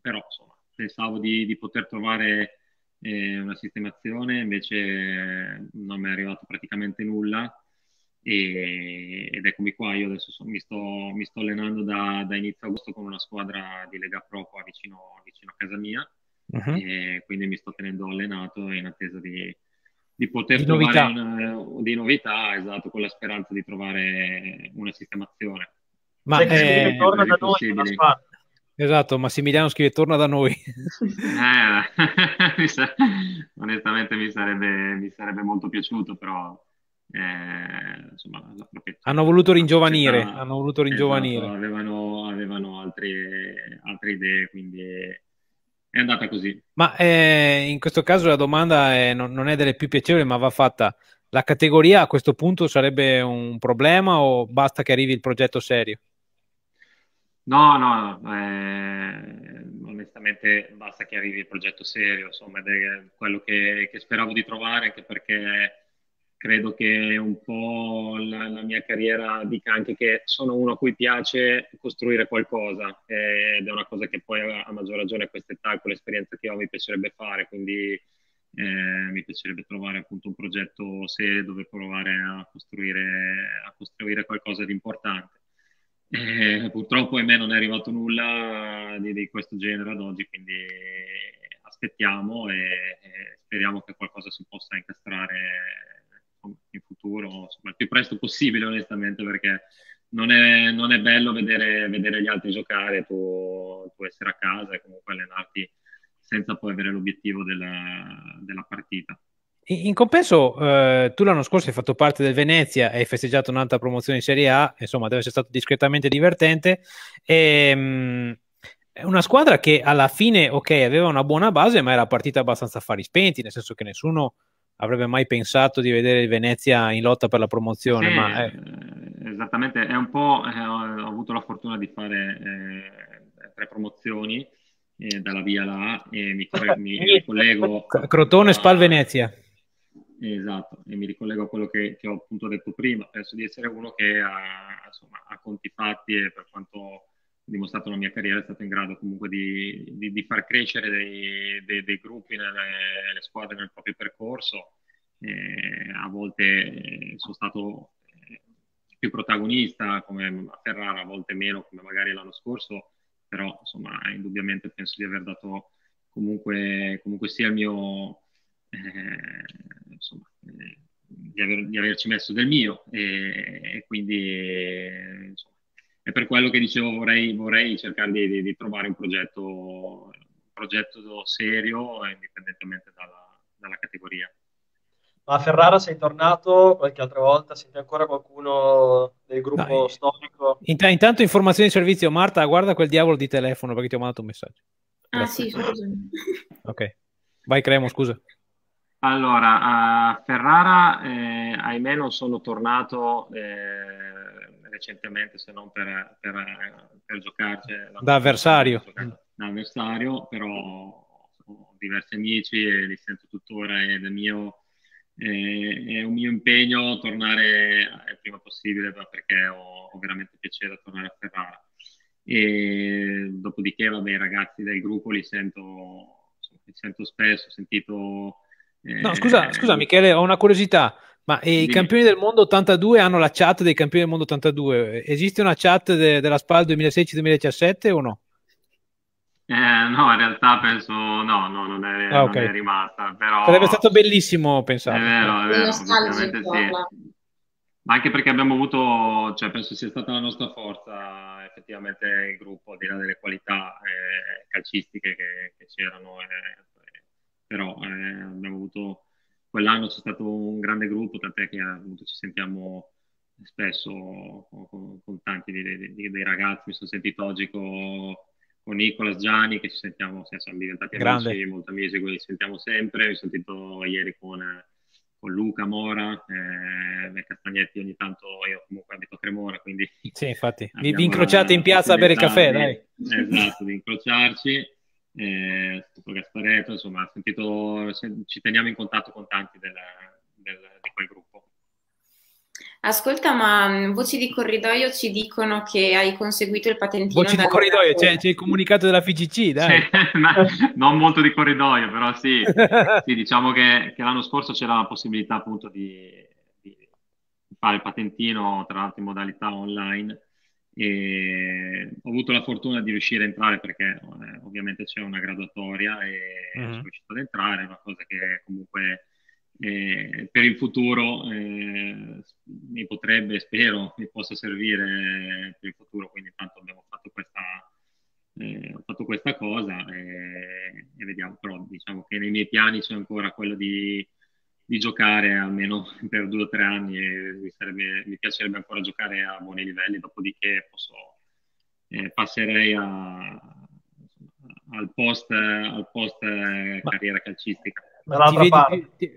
però insomma pensavo di poter trovare una sistemazione, invece non mi è arrivato praticamente nulla, ed eccomi qua. Io adesso mi sto allenando da inizio agosto con una squadra di Lega Pro qua vicino a casa mia, e quindi mi sto tenendo allenato in attesa di poter trovare di novità, esatto, con la speranza di trovare una sistemazione. Ma scrive, torna da noi una squadra. Esatto, Massimiliano scrive torna da noi. Onestamente mi sarebbe molto piaciuto, però insomma, hanno voluto ringiovanire, esatto, avevano altre idee, quindi è andata così. Ma in questo caso la domanda non è delle più piacevoli, ma va fatta. La categoria a questo punto sarebbe un problema o basta che arrivi il progetto serio? No, onestamente basta che arrivi il progetto serio, insomma, ed è quello che speravo di trovare, anche perché credo che un po' la mia carriera dica anche che sono uno a cui piace costruire qualcosa, ed è una cosa che poi a maggior ragione a questa età, con l'esperienza che ho, mi piacerebbe fare, quindi mi piacerebbe trovare appunto un progetto serio dove provare a costruire qualcosa di importante. Purtroppo a me non è arrivato nulla di questo genere ad oggi, quindi aspettiamo e speriamo che qualcosa si possa incastrare in futuro, insomma, il più presto possibile, onestamente, perché non è bello vedere gli altri giocare, tu essere a casa e comunque allenarti senza poi avere l'obiettivo della partita. In compenso, tu l'anno scorso hai fatto parte del Venezia e hai festeggiato un'altra promozione in Serie A, insomma deve essere stato discretamente divertente. È una squadra che alla fine, ok, aveva una buona base, ma era partita abbastanza a fari spenti, nel senso che nessuno avrebbe mai pensato di vedere il Venezia in lotta per la promozione. Sì, ma esattamente, è un po', ho avuto la fortuna di fare 3 promozioni dalla via là, e mi ricollego Crotone, Spal, Venezia. Esatto, e mi ricollego a quello che ho appunto detto prima. Penso di essere uno che ha conti fatti, e per quanto ho dimostrato la mia carriera è stato in grado comunque di far crescere dei gruppi, le squadre nel proprio percorso. A volte sono stato più protagonista come a Ferrara, a volte meno come magari l'anno scorso, però insomma indubbiamente penso di aver dato comunque sia il mio, di averci messo del mio, e quindi insomma, è per quello che dicevo, vorrei cercare di trovare un progetto serio, indipendentemente dalla categoria. Ma a Ferrara sei tornato qualche altra volta? Senti ancora qualcuno del gruppo storico? Intanto informazioni di servizio. Marta, guarda quel diavolo di telefono, perché ti ho mandato un messaggio. Grazie. Sì, scusa. Ok, vai Cremo, scusa. Allora, a Ferrara ahimè non sono tornato recentemente, se non per giocarci. Da avversario. Da avversario, però ho diversi amici e li sento tuttora, ed è un mio impegno tornare il prima possibile, perché ho veramente piacere a tornare a Ferrara. E dopodiché, vabbè, i ragazzi del gruppo li sento spesso, ho sentito... No, scusa Michele, ho una curiosità, ma i campioni del mondo 82 hanno la chat dei campioni del mondo 82, esiste una chat della SPAL 2016-2017 o no? No, in realtà penso no, non è rimasta, però sarebbe stato bellissimo pensare. È vero, sì. Ma anche perché abbiamo avuto, cioè penso sia stata la nostra forza effettivamente il gruppo, al di là delle qualità calcistiche che c'erano, però abbiamo avuto, quell'anno c'è stato un grande gruppo, tant'è che appunto ci sentiamo spesso con tanti dei ragazzi. Mi sono sentito oggi con Nicolas Gianni, che ci sentiamo, siamo diventati amici, molto amici, quindi ci sentiamo sempre. Mi sono sentito ieri con Luca Mora, Castagnetti. Ogni tanto, io comunque abito a Cremona, quindi sì, infatti vi incrociate in piazza a bere il caffè, dai. Esatto, di incrociarci. Gasparetto, insomma, ho sentito, ci teniamo in contatto con tanti di quel gruppo. A Ascolta, ma voci di corridoio ci dicono che hai conseguito il patentino. Voci di corridoio, c'è il comunicato della FIGC, dai. Non molto di corridoio, però sì. Sì, diciamo che l'anno scorso c'era la possibilità appunto di fare il patentino, tra l'altro in modalità online, e ho avuto la fortuna di riuscire a entrare perché ovviamente c'è una graduatoria e sono riuscito ad entrare, una cosa che comunque... per il futuro mi potrebbe, spero, mi possa servire per il futuro, quindi intanto abbiamo fatto questa cosa e vediamo, però diciamo che nei miei piani c'è ancora quello di giocare almeno per 2 o 3 anni e mi piacerebbe ancora giocare a buoni livelli, dopodiché passerei al post carriera calcistica.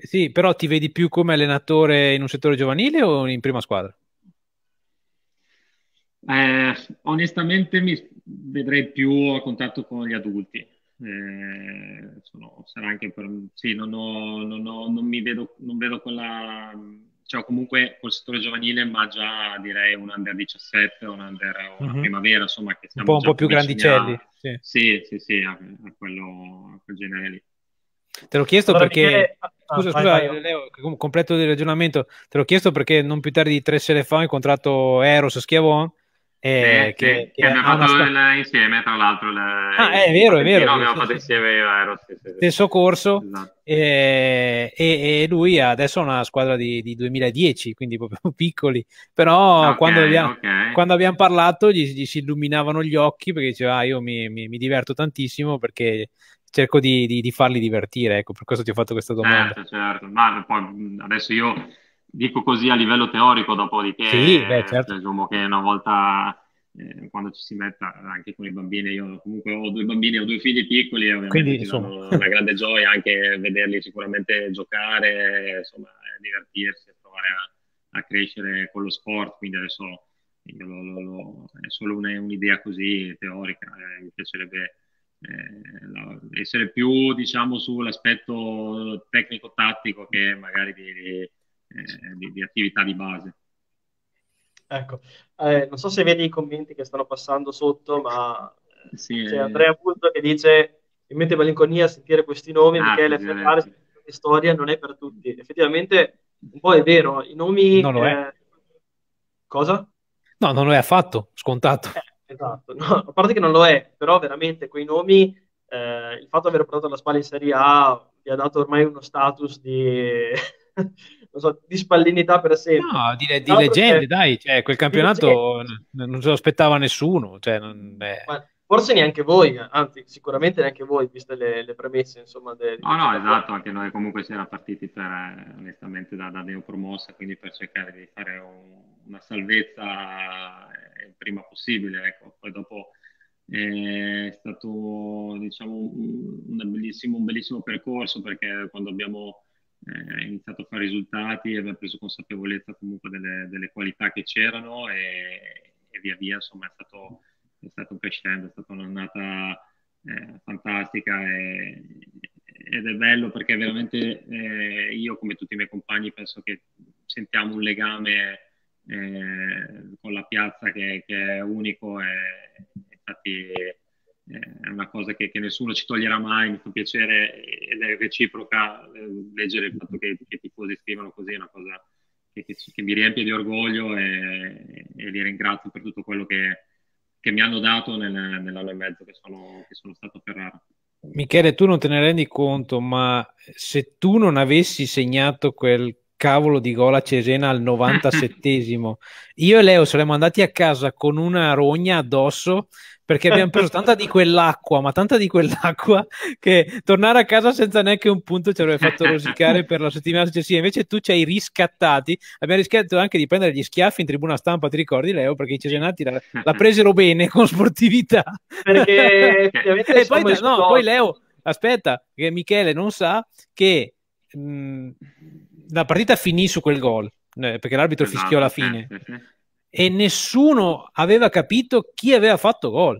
Sì, però ti vedi più come allenatore in un settore giovanile o in prima squadra? Onestamente mi vedrei più a contatto con gli adulti. Sarà anche per... Sì, non vedo quella... Cioè comunque col settore giovanile, ma già direi un under 17, una primavera, insomma, che siamo un po' più grandicelli. Sì, a quel genere lì. Te l'ho chiesto allora, perché scusa, vai. Leo, completo il ragionamento. Te l'ho chiesto perché non più tardi di 3 sere fa ho incontrato Eros Schiavon che abbiamo fatto insieme, tra l'altro. È vero. Abbiamo fatto insieme a Eros. Stesso corso. Esatto. E lui adesso ha una squadra di 2010, quindi proprio piccoli. Però quando abbiamo parlato gli si illuminavano gli occhi perché diceva io mi diverto tantissimo perché... cerco di farli divertire, ecco, per questo ti ho fatto questa domanda. Certo, ma poi adesso io dico così a livello teorico, dopodiché certo. Diciamo che una volta quando ci si metta anche con i bambini, io comunque ho 2 bambini, ho 2 figli piccoli, e ovviamente quindi, insomma, una grande gioia anche vederli sicuramente giocare, insomma, divertirsi, provare a crescere con lo sport, quindi adesso è solo un'idea così teorica, mi piacerebbe essere più, diciamo, sull'aspetto tecnico-tattico che magari di attività di base. Ecco, non so se vedi i commenti che stanno passando sotto, ma c'è Andrea Bulto che dice mi mette malinconia a sentire questi nomi, Michele, Ferrari, di storia non è per tutti. Effettivamente un po' è vero, i nomi... Non lo è. Cosa? No, non lo è affatto, scontato. Esatto, no, a parte che non lo è, però veramente quei nomi, il fatto di aver portato la Spalla in Serie A gli ha dato ormai uno status di, non so, di spallinità per sempre. No, di leggende, perché... dai, cioè, quel campionato non se lo aspettava nessuno. Cioè, forse neanche voi, anzi sicuramente neanche voi, viste le premesse, insomma. No, esatto, anche noi comunque si era partiti onestamente da neopromossa, quindi per cercare di fare una salvezza il prima possibile, ecco. Poi dopo è stato, diciamo, un bellissimo percorso, perché quando abbiamo iniziato a fare risultati abbiamo preso consapevolezza comunque delle qualità che c'erano e via via, insomma, è stato crescendo, è stata un'annata fantastica ed è bello perché veramente io, come tutti i miei compagni, penso che sentiamo un legame con la piazza che è unico, e infatti è una cosa che nessuno ci toglierà mai. Mi fa piacere ed è reciproca leggere il fatto che i tifosi scrivano così, è una cosa che mi riempie di orgoglio e li ringrazio per tutto quello che mi hanno dato nell'anno e mezzo che sono stato a Ferrara. Michele, tu non te ne rendi conto, ma se tu non avessi segnato quel cavolo di gol a Cesena al 97esimo, io e Leo saremmo andati a casa con una rogna addosso, perché abbiamo preso tanta di quell'acqua che tornare a casa senza neanche un punto ci avrebbe fatto rosicare per la settimana successiva. Invece tu ci hai riscattati, abbiamo rischiato anche di prendere gli schiaffi in tribuna stampa, ti ricordi, Leo, perché i cesenati la presero bene con sportività, perché e poi Leo, aspetta, che Michele non sa che la partita finì su quel gol perché l'arbitro fischiò alla fine. E nessuno aveva capito chi aveva fatto gol.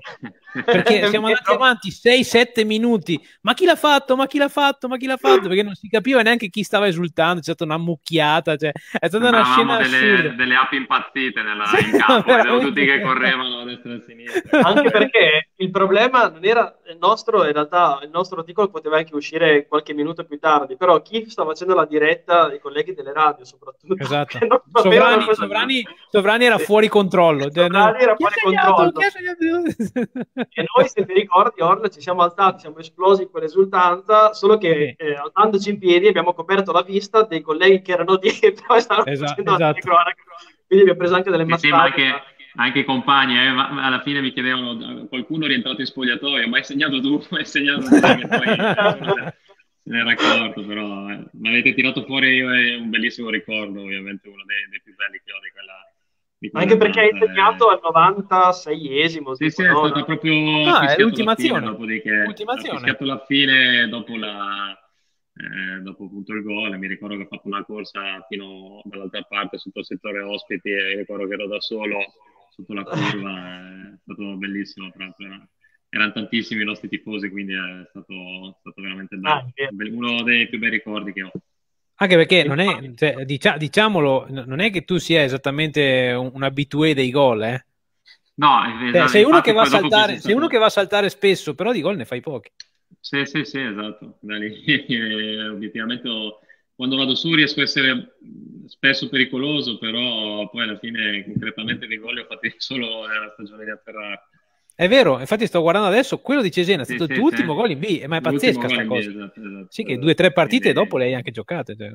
perché siamo andati avanti 6-7 minuti, ma chi l'ha fatto, ma chi l'ha fatto, ma chi l'ha fatto, perché non si capiva neanche chi stava esultando, c'è stata una mucchiata, cioè, è stata una scena delle api impazzite nella, sì, in campo, erano tutti che correvano a destra e a sinistra, anche perché il problema non era il nostro, in realtà il nostro articolo poteva anche uscire qualche minuto più tardi, però chi sta facendo la diretta, i colleghi delle radio soprattutto, esatto. Sovrani era fuori controllo, e noi, se ti ricordi, Orla, ci siamo alzati, siamo esplosi con l'esultanza, solo che alzandoci in piedi abbiamo coperto la vista dei colleghi che erano dietro e stavano facendo la cronaca, quindi abbiamo preso anche delle mazzate. Anche i compagni, ma alla fine mi chiedevano, qualcuno è rientrato in spogliatoio, ma hai segnato tu, ma hai segnato tu, che poi... Se ne era accorto, però mi avete tirato fuori un bellissimo ricordo, ovviamente uno dei più belli che ho di quella... Anche perché hai segnato al 96esimo. Sì, sì, è stata proprio l'ultimazione. Ho fischiato la fine dopo appunto il gol. Mi ricordo che ho fatto una corsa fino dall'altra parte sotto il settore ospiti e ricordo che ero da solo sotto la curva. È stato bellissimo, proprio. Erano tantissimi i nostri tifosi, quindi è stato veramente bello. Uno dei più bei ricordi che ho. Anche perché non è, cioè, diciamolo, non è che tu sia esattamente un abitué dei gol, eh? No, esatto, sei uno che va a saltare, spesso, però di gol ne fai pochi. Sì, sì, sì, esatto. Obiettivamente quando vado su riesco a essere spesso pericoloso, però poi alla fine concretamente dei gol li ho fatti solo nella stagione di Ferrari. È vero, infatti sto guardando adesso quello di Cesena, è stato il tuo ultimo gol in B, ma è pazzesca sta cosa. Esatto, sì, che 2-3 partite dopo le hai anche giocate. Cioè.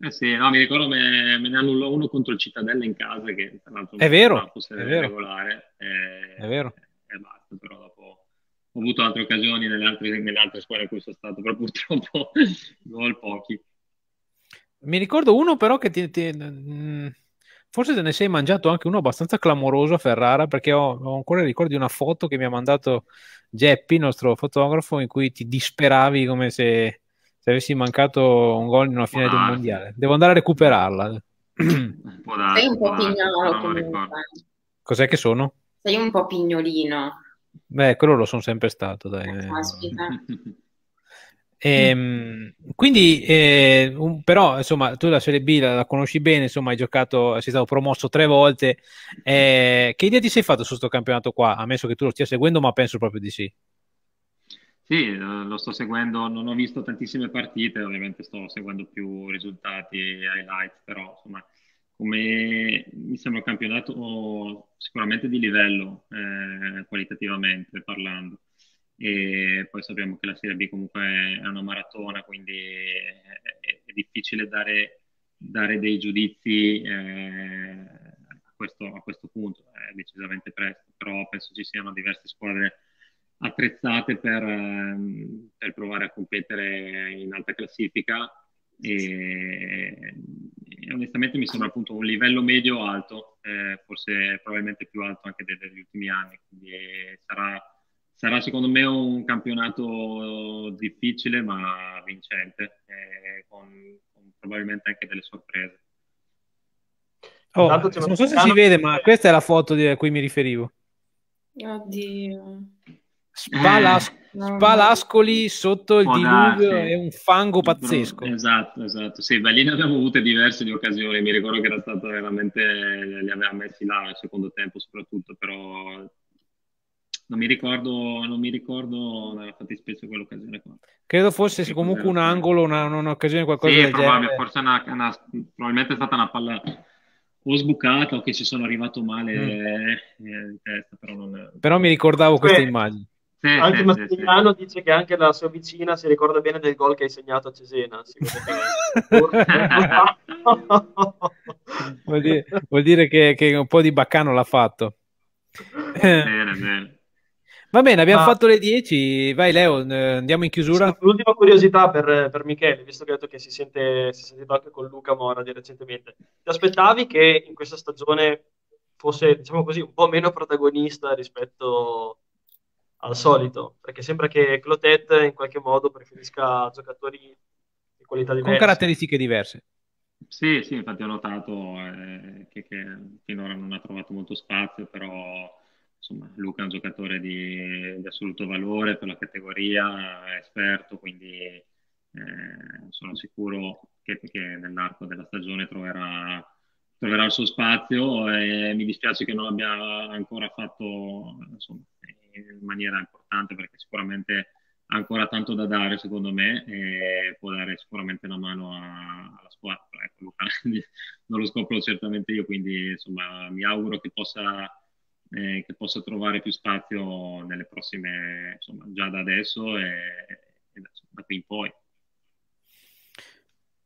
Eh sì, no, mi ricordo me ne annullò uno contro il Cittadella in casa, che tra l'altro fosse regolare. È vero. E basta, però dopo ho avuto altre occasioni nelle altre squadre in cui sono stato, però purtroppo gol pochi. Mi ricordo uno però che forse te ne sei mangiato anche uno abbastanza clamoroso a Ferrara, perché ho ancora il ricordo di una foto che mi ha mandato Geppi, il nostro fotografo, in cui ti disperavi come se avessi mancato un gol in una finale di un mondiale. Devo andare a recuperarla. Sei un po' pignolo comunque. Cos'è che sono? Sei un po' pignolino. Beh, quello lo sono sempre stato, dai. Aspetta. Quindi però insomma tu la Serie B la conosci bene, insomma hai giocato, sei stato promosso 3 volte, che idea ti sei fatto su questo campionato qua, ammesso che tu lo stia seguendo, ma penso proprio di sì. Sì, lo sto seguendo, non ho visto tantissime partite, ovviamente sto seguendo più risultati e highlights, però insomma come mi sembra un campionato sicuramente di livello, qualitativamente parlando. E poi sappiamo che la Serie B comunque è una maratona, quindi è difficile dare dei giudizi a questo punto, è decisamente presto, però penso ci siano diverse squadre attrezzate per provare a competere in alta classifica e onestamente mi sembra appunto un livello medio-alto, forse probabilmente più alto anche degli ultimi anni, quindi sarà secondo me un campionato difficile ma vincente, con probabilmente anche delle sorprese. Non so se si vede, ma questa è la foto a cui mi riferivo. Oddio. Spalascoli sotto il diluvio, è un fango pazzesco. Esatto. Sì, beh, lì ne abbiamo avute diverse di occasioni, mi ricordo che era stato veramente, li aveva messi là al secondo tempo soprattutto, però... Non mi ricordo nella fattispecie quell'occasione qua. Credo fosse comunque un angolo, un'occasione, qualcosa del genere. Sì, forse probabilmente è stata una palla o sbucata o che ci sono arrivato male in testa, però non... Però mi ricordavo queste immagini. Sì, anche Massimiliano dice che anche la sua vicina si ricorda bene del gol che hai segnato a Cesena. Vuol dire che un po' di baccano l'ha fatto. Bene. Va bene, abbiamo fatto le 10, vai Leo, andiamo in chiusura. L'ultima curiosità per Michele, visto che ha detto che si è sentito anche con Luca Mora recentemente. Ti aspettavi che in questa stagione fosse, diciamo così, un po' meno protagonista rispetto al solito? Perché sembra che Clotet in qualche modo preferisca giocatori di qualità diverse. Con caratteristiche diverse. Sì, infatti ho notato che finora non ha trovato molto spazio, però... insomma, Luca è un giocatore di assoluto valore per la categoria, è esperto, quindi sono sicuro che nell'arco della stagione troverà il suo spazio, e mi dispiace che non abbia ancora fatto, insomma, in maniera importante, perché sicuramente ha ancora tanto da dare, secondo me, e può dare sicuramente una mano alla squadra. Ecco, non lo scopro certamente io, quindi insomma mi auguro che possa trovare più spazio nelle prossime, insomma già da adesso e da qui in poi.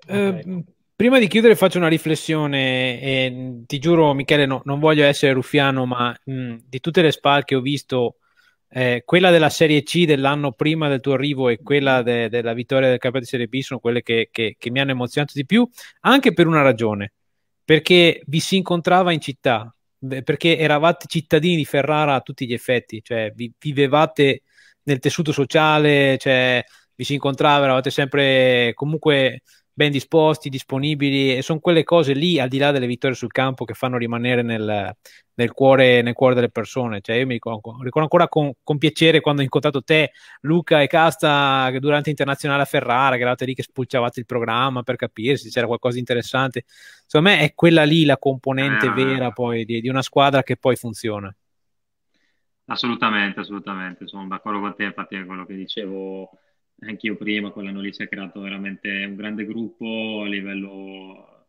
Okay. Prima di chiudere faccio una riflessione e ti giuro, Michele, non voglio essere ruffiano, ma di tutte le SPAL che ho visto, quella della Serie C dell'anno prima del tuo arrivo e quella della vittoria del campionato di Serie B sono quelle che mi hanno emozionato di più, anche per una ragione, perché vi si incontrava in città, perché eravate cittadini di Ferrara a tutti gli effetti, cioè vi vivevate nel tessuto sociale, cioè vi si incontrava, eravate sempre comunque ben disposti, disponibili, e sono quelle cose lì, al di là delle vittorie sul campo, che fanno rimanere nel cuore delle persone. Cioè io mi ricordo ancora con piacere quando ho incontrato te, Luca e Casta durante Internazionale a Ferrara, che eravate lì che spulciavate il programma per capire se c'era qualcosa di interessante. Secondo me è quella lì la componente vera poi di una squadra che poi funziona. Assolutamente, sono d'accordo con te, infatti è quello che dicevo anche io prima. Quell'anno lì si è creato veramente un grande gruppo a livello,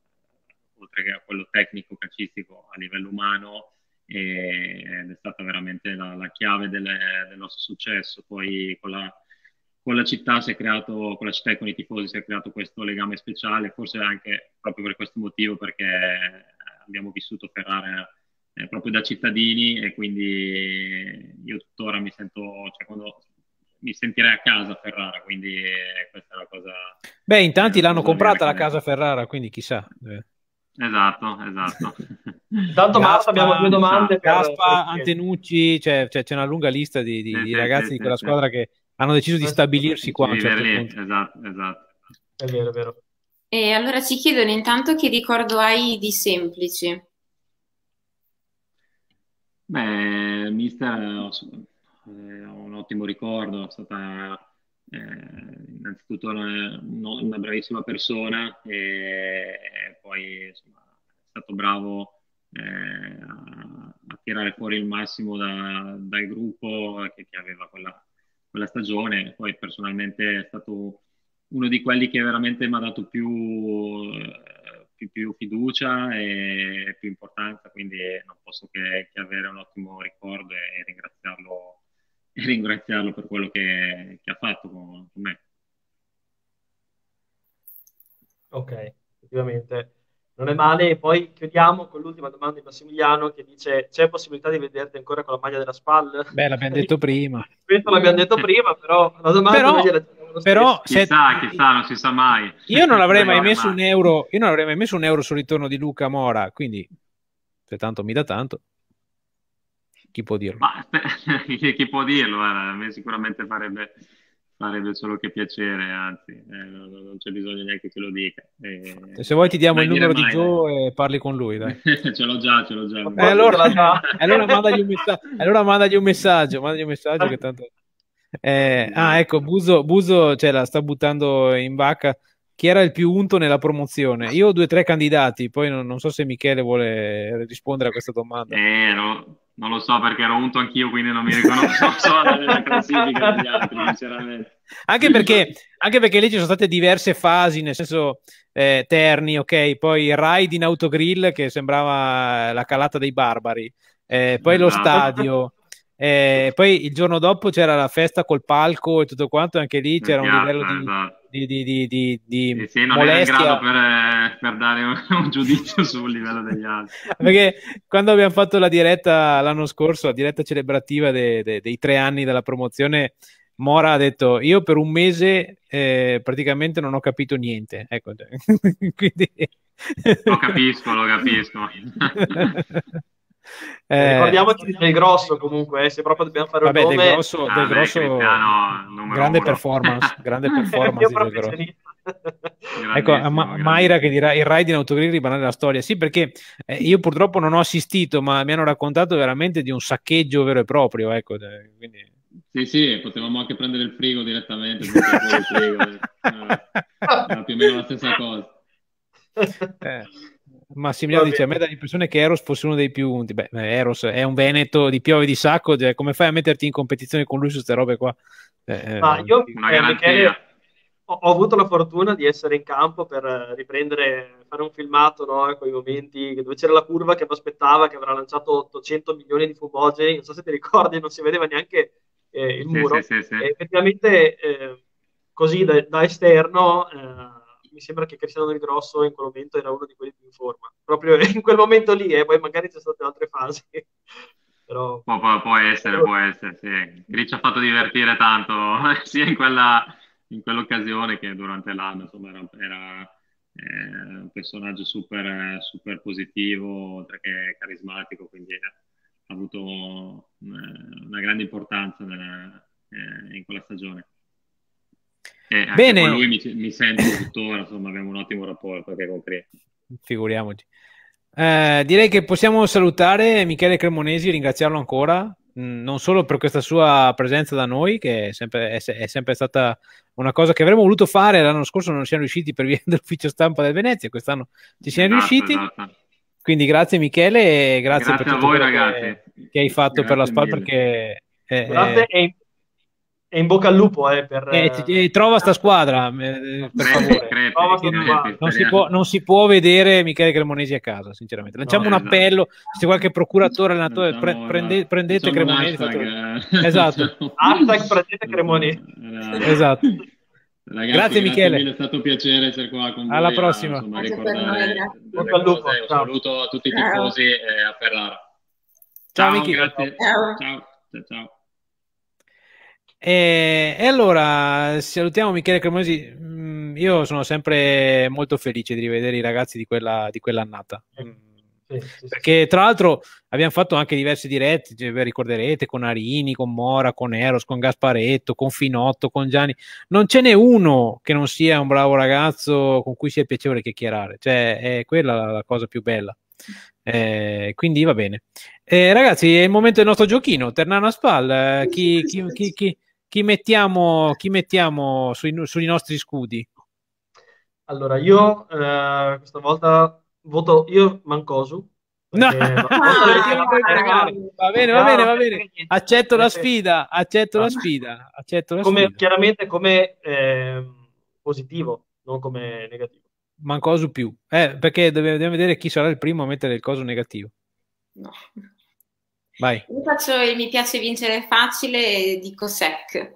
oltre che a quello tecnico, calcistico, a livello umano, ed è stata veramente la chiave del nostro successo. Poi con la città si è creato, con la città e con i tifosi si è creato questo legame speciale, forse anche proprio per questo motivo, perché abbiamo vissuto Ferrara proprio da cittadini, e quindi io tuttora mi sento, cioè quando mi sentirei a casa a Ferrara, quindi questa è una cosa... Beh, in tanti l'hanno comprata la casa Ferrara, quindi chissà. Esatto. Tanto Marta, abbiamo due domande. Caspa, Antenucci, cioè, c'è una lunga lista di ragazzi di quella squadra che hanno deciso di stabilirsi qua. Certo, esatto. È vero. E allora ci chiedono intanto che ricordo hai di Semplici. Beh, mister... Ho un ottimo ricordo, è stata innanzitutto una bravissima persona, e poi insomma, è stato bravo a tirare fuori il massimo dal gruppo che aveva quella stagione. Poi personalmente è stato uno di quelli che veramente mi ha dato più fiducia e più importanza, quindi non posso che avere un ottimo ricordo e ringraziarlo per quello che ha fatto con me. Ok, effettivamente non è male. E poi chiudiamo con l'ultima domanda di Massimiliano, che dice: c'è possibilità di vederti ancora con la maglia della SPAL? Beh, l'abbiamo detto prima. Questo l'abbiamo detto prima, però la domanda però chissà, non si sa mai. Io non avrei mai messo un euro, sul ritorno di Luca Mora, quindi se tanto mi dà tanto. Chi può dirlo? Chi può dirlo? A me sicuramente farebbe solo che piacere, anzi, non c'è bisogno neanche che lo dica. Se vuoi ti diamo il numero di Gio e parli con lui, dai. ce l'ho già. Allora mandagli un messaggio che tanto... ecco, Buso ce la sta buttando in vacca. Chi era il più unto nella promozione? Io ho 2 o 3 candidati, poi non so se Michele vuole rispondere a questa domanda. Non lo so, perché ero unto anch'io, quindi non mi riconosco solo nella classifica degli altri, sinceramente. Anche perché lì ci sono state diverse fasi, nel senso Terni, ok, poi Raid in autogrill, che sembrava la calata dei barbari, poi lo stadio, poi il giorno dopo c'era la festa col palco e tutto quanto, anche lì c'era un livello di sì, non era in grado per dare un giudizio sul livello degli altri. Perché quando abbiamo fatto la diretta l'anno scorso, la diretta celebrativa dei 3 anni della promozione, Mora ha detto: io per un mese praticamente non ho capito niente. Ecco, quindi... Lo capisco. Ricordiamoci del Grosso, comunque, se proprio dobbiamo fare un nome, del Grosso, grande performance. Ecco, Mayra che dirà il ride in autogrill ribanare la storia. Sì, perché io purtroppo non ho assistito, ma mi hanno raccontato veramente di un saccheggio vero e proprio, ecco, quindi... Sì, sì, potevamo anche prendere il frigo direttamente, il frigo, era più o meno la stessa cosa. Massimiliano dice: a me dà l'impressione che Eros fosse uno dei più unti. Beh, Eros è un veneto, di piove di sacco, cioè, come fai a metterti in competizione con lui su queste robe qua? Ma io ho avuto la fortuna di essere in campo per riprendere, fare un filmato, no, con i momenti dove c'era la curva che mi aspettava, che avrà lanciato 800 milioni di fumogeni, non so se ti ricordi, non si vedeva neanche il muro. Sì, sì, sì. E effettivamente così da esterno mi sembra che Cristiano Di Grosso in quel momento era uno di quelli più in forma, proprio in quel momento lì, e poi magari ci sono state altre fasi. Però... Può essere, sì. Lì ci ha fatto divertire tanto, sia in quell'occasione che durante l'anno, insomma, era un personaggio super, super positivo, oltre che carismatico, quindi ha avuto una grande importanza in quella stagione. E anche bene, con lui mi sento tuttora, insomma, abbiamo un ottimo rapporto che concreto. Figuriamoci. Direi che possiamo salutare Michele Cremonesi, ringraziarlo ancora, non solo per questa sua presenza da noi, che è sempre stata una cosa che avremmo voluto fare l'anno scorso, non siamo riusciti per via dell'ufficio stampa del Venezia, quest'anno ci siamo riusciti. Esatto. Quindi grazie Michele, e grazie per tutto a voi, ragazzi, che hai fatto, grazie per la SPAL, perché e in bocca al lupo per... trova sta squadra, per favore. Non si può vedere Michele Cremonesi a casa, sinceramente. Lanciamo un appello, se qualche procuratore, allenatore, prendete Cremonesi. Esatto. Hashtag prendete Cremonesi. Esatto. Ragazzi, grazie Michele. Mille, è stato un piacere essere qua con voi. Alla prossima. Insomma, un saluto a tutti i tifosi e a Ferrara. Ciao Michele. Ciao. E allora salutiamo Michele Cremonesi. Io sono sempre molto felice di rivedere i ragazzi di quell'annata, sì, perché tra l'altro abbiamo fatto anche diversi diretti, ricorderete, con Arini, con Mora, con Eros, con Gasparetto, con Finotto, con Gianni. Non ce n'è uno che non sia un bravo ragazzo con cui sia piacevole chiacchierare, cioè è quella la cosa più bella. Quindi va bene, ragazzi, è il momento del nostro giochino Ternana Spal. Chi mettiamo sui nostri scudi? Allora, io questa volta voto io Mancosu. Va bene. Accetto la sfida. Chiaramente come positivo, non come negativo. Mancosu più. Perché dobbiamo vedere chi sarà il primo a mettere il coso negativo. No. Vai. Io mi piace vincere facile e dico sec.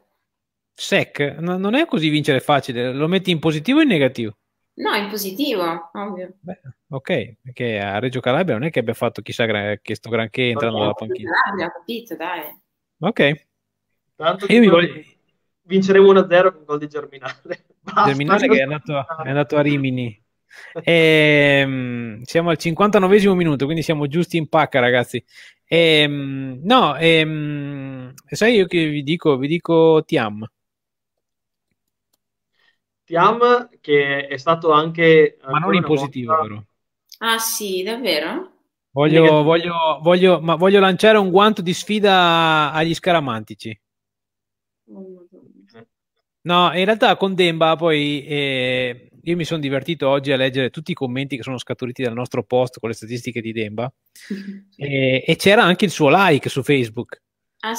Sec? No, non è così vincere facile, lo metti in positivo o in negativo? No, in positivo, ovvio. Beh, ok, perché a Reggio Calabria non è che abbia fatto chissà che sto granché entrando dalla panchina. Calabria, ho capito, dai. Ok. Tanto io vinceremo 1-0 con gol di Germinale. Germinale che è andato a Rimini. Siamo al 59esimo minuto, quindi siamo giusti in pacca, ragazzi. Sai io che vi dico Tiam, che è stato anche, ma non in positivo, volta... però. Ah sì, davvero? Voglio lanciare un guanto di sfida agli scaramantici. No, in realtà con Demba poi io mi sono divertito oggi a leggere tutti i commenti che sono scaturiti dal nostro post con le statistiche di Demba. E c'era anche il suo like su Facebook. Ah,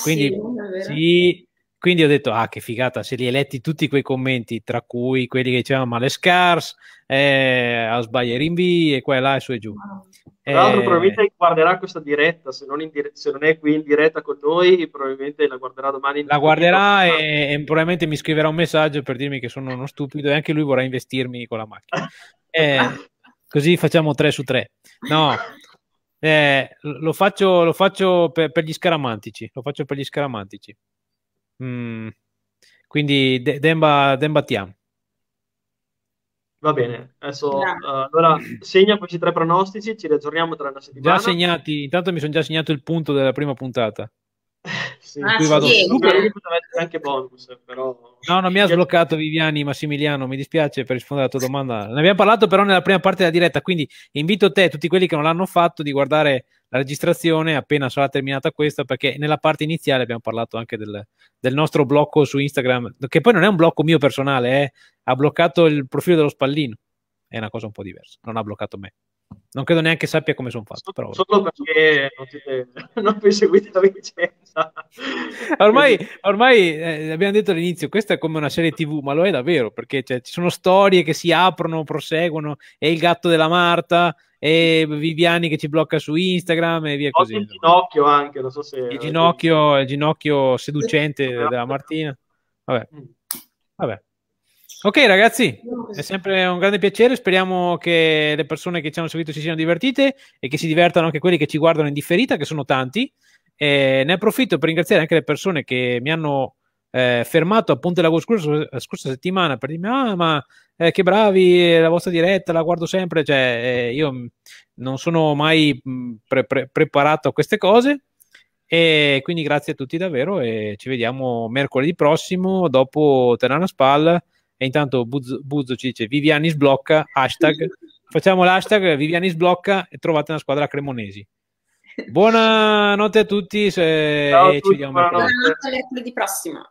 quindi ho detto, che figata, se li hai letti tutti quei commenti, tra cui quelli che dicevano male scars, a sbagliare rinvii e qua e là e su e giù. Tra l'altro probabilmente guarderà questa diretta, se non è qui in diretta con noi, probabilmente la guarderà domani. La guarderà e probabilmente mi scriverà un messaggio per dirmi che sono uno stupido, e anche lui vorrà investirmi con la macchina. Così facciamo 3 su 3. No, lo faccio per gli scaramantici, Quindi Demba Tiam. Va bene, adesso allora segna questi 3 pronostici, ci riaggiorniamo tra una settimana. Già segnati, intanto mi sono già segnato il punto della prima puntata. sì. Qui vado. Sì, anche bonus, però. No, non mi ha sbloccato Viviani Massimiliano, mi dispiace per rispondere alla tua domanda. Ne abbiamo parlato però nella prima parte della diretta, quindi invito te e tutti quelli che non l'hanno fatto di guardare la registrazione appena sarà terminata questa, perché nella parte iniziale abbiamo parlato anche del nostro blocco su Instagram, che poi non è un blocco mio personale, ha bloccato il profilo dello Spallino, è una cosa un po' diversa, non ha bloccato me. Non credo neanche sappia come sono fatto. Però. Solo perché non vi seguite da Vicenza. Ormai, abbiamo detto all'inizio, questa è come una serie TV, ma lo è davvero, perché ci sono storie che si aprono, proseguono, e il gatto della Marta, e Viviani che ci blocca su Instagram e via così. Il ginocchio anche, non so se... Il ginocchio seducente della Martina. Vabbè. Ok ragazzi, è sempre un grande piacere, speriamo che le persone che ci hanno seguito si siano divertite e che si divertano anche quelli che ci guardano in differita, che sono tanti, e ne approfitto per ringraziare anche le persone che mi hanno fermato a Ponte Lagoscuro la scorsa settimana per dirmi ma che bravi, la vostra diretta la guardo sempre, io non sono mai preparato a queste cose, e quindi grazie a tutti davvero e ci vediamo mercoledì prossimo dopo Ternana Spal. E intanto Buzzo ci dice Viviani sblocca, hashtag, facciamo l'hashtag Viviani sblocca e trovate una squadra cremonesi. Buonanotte a tutti, ciao a tutti, ci vediamo mercoledì prossimo.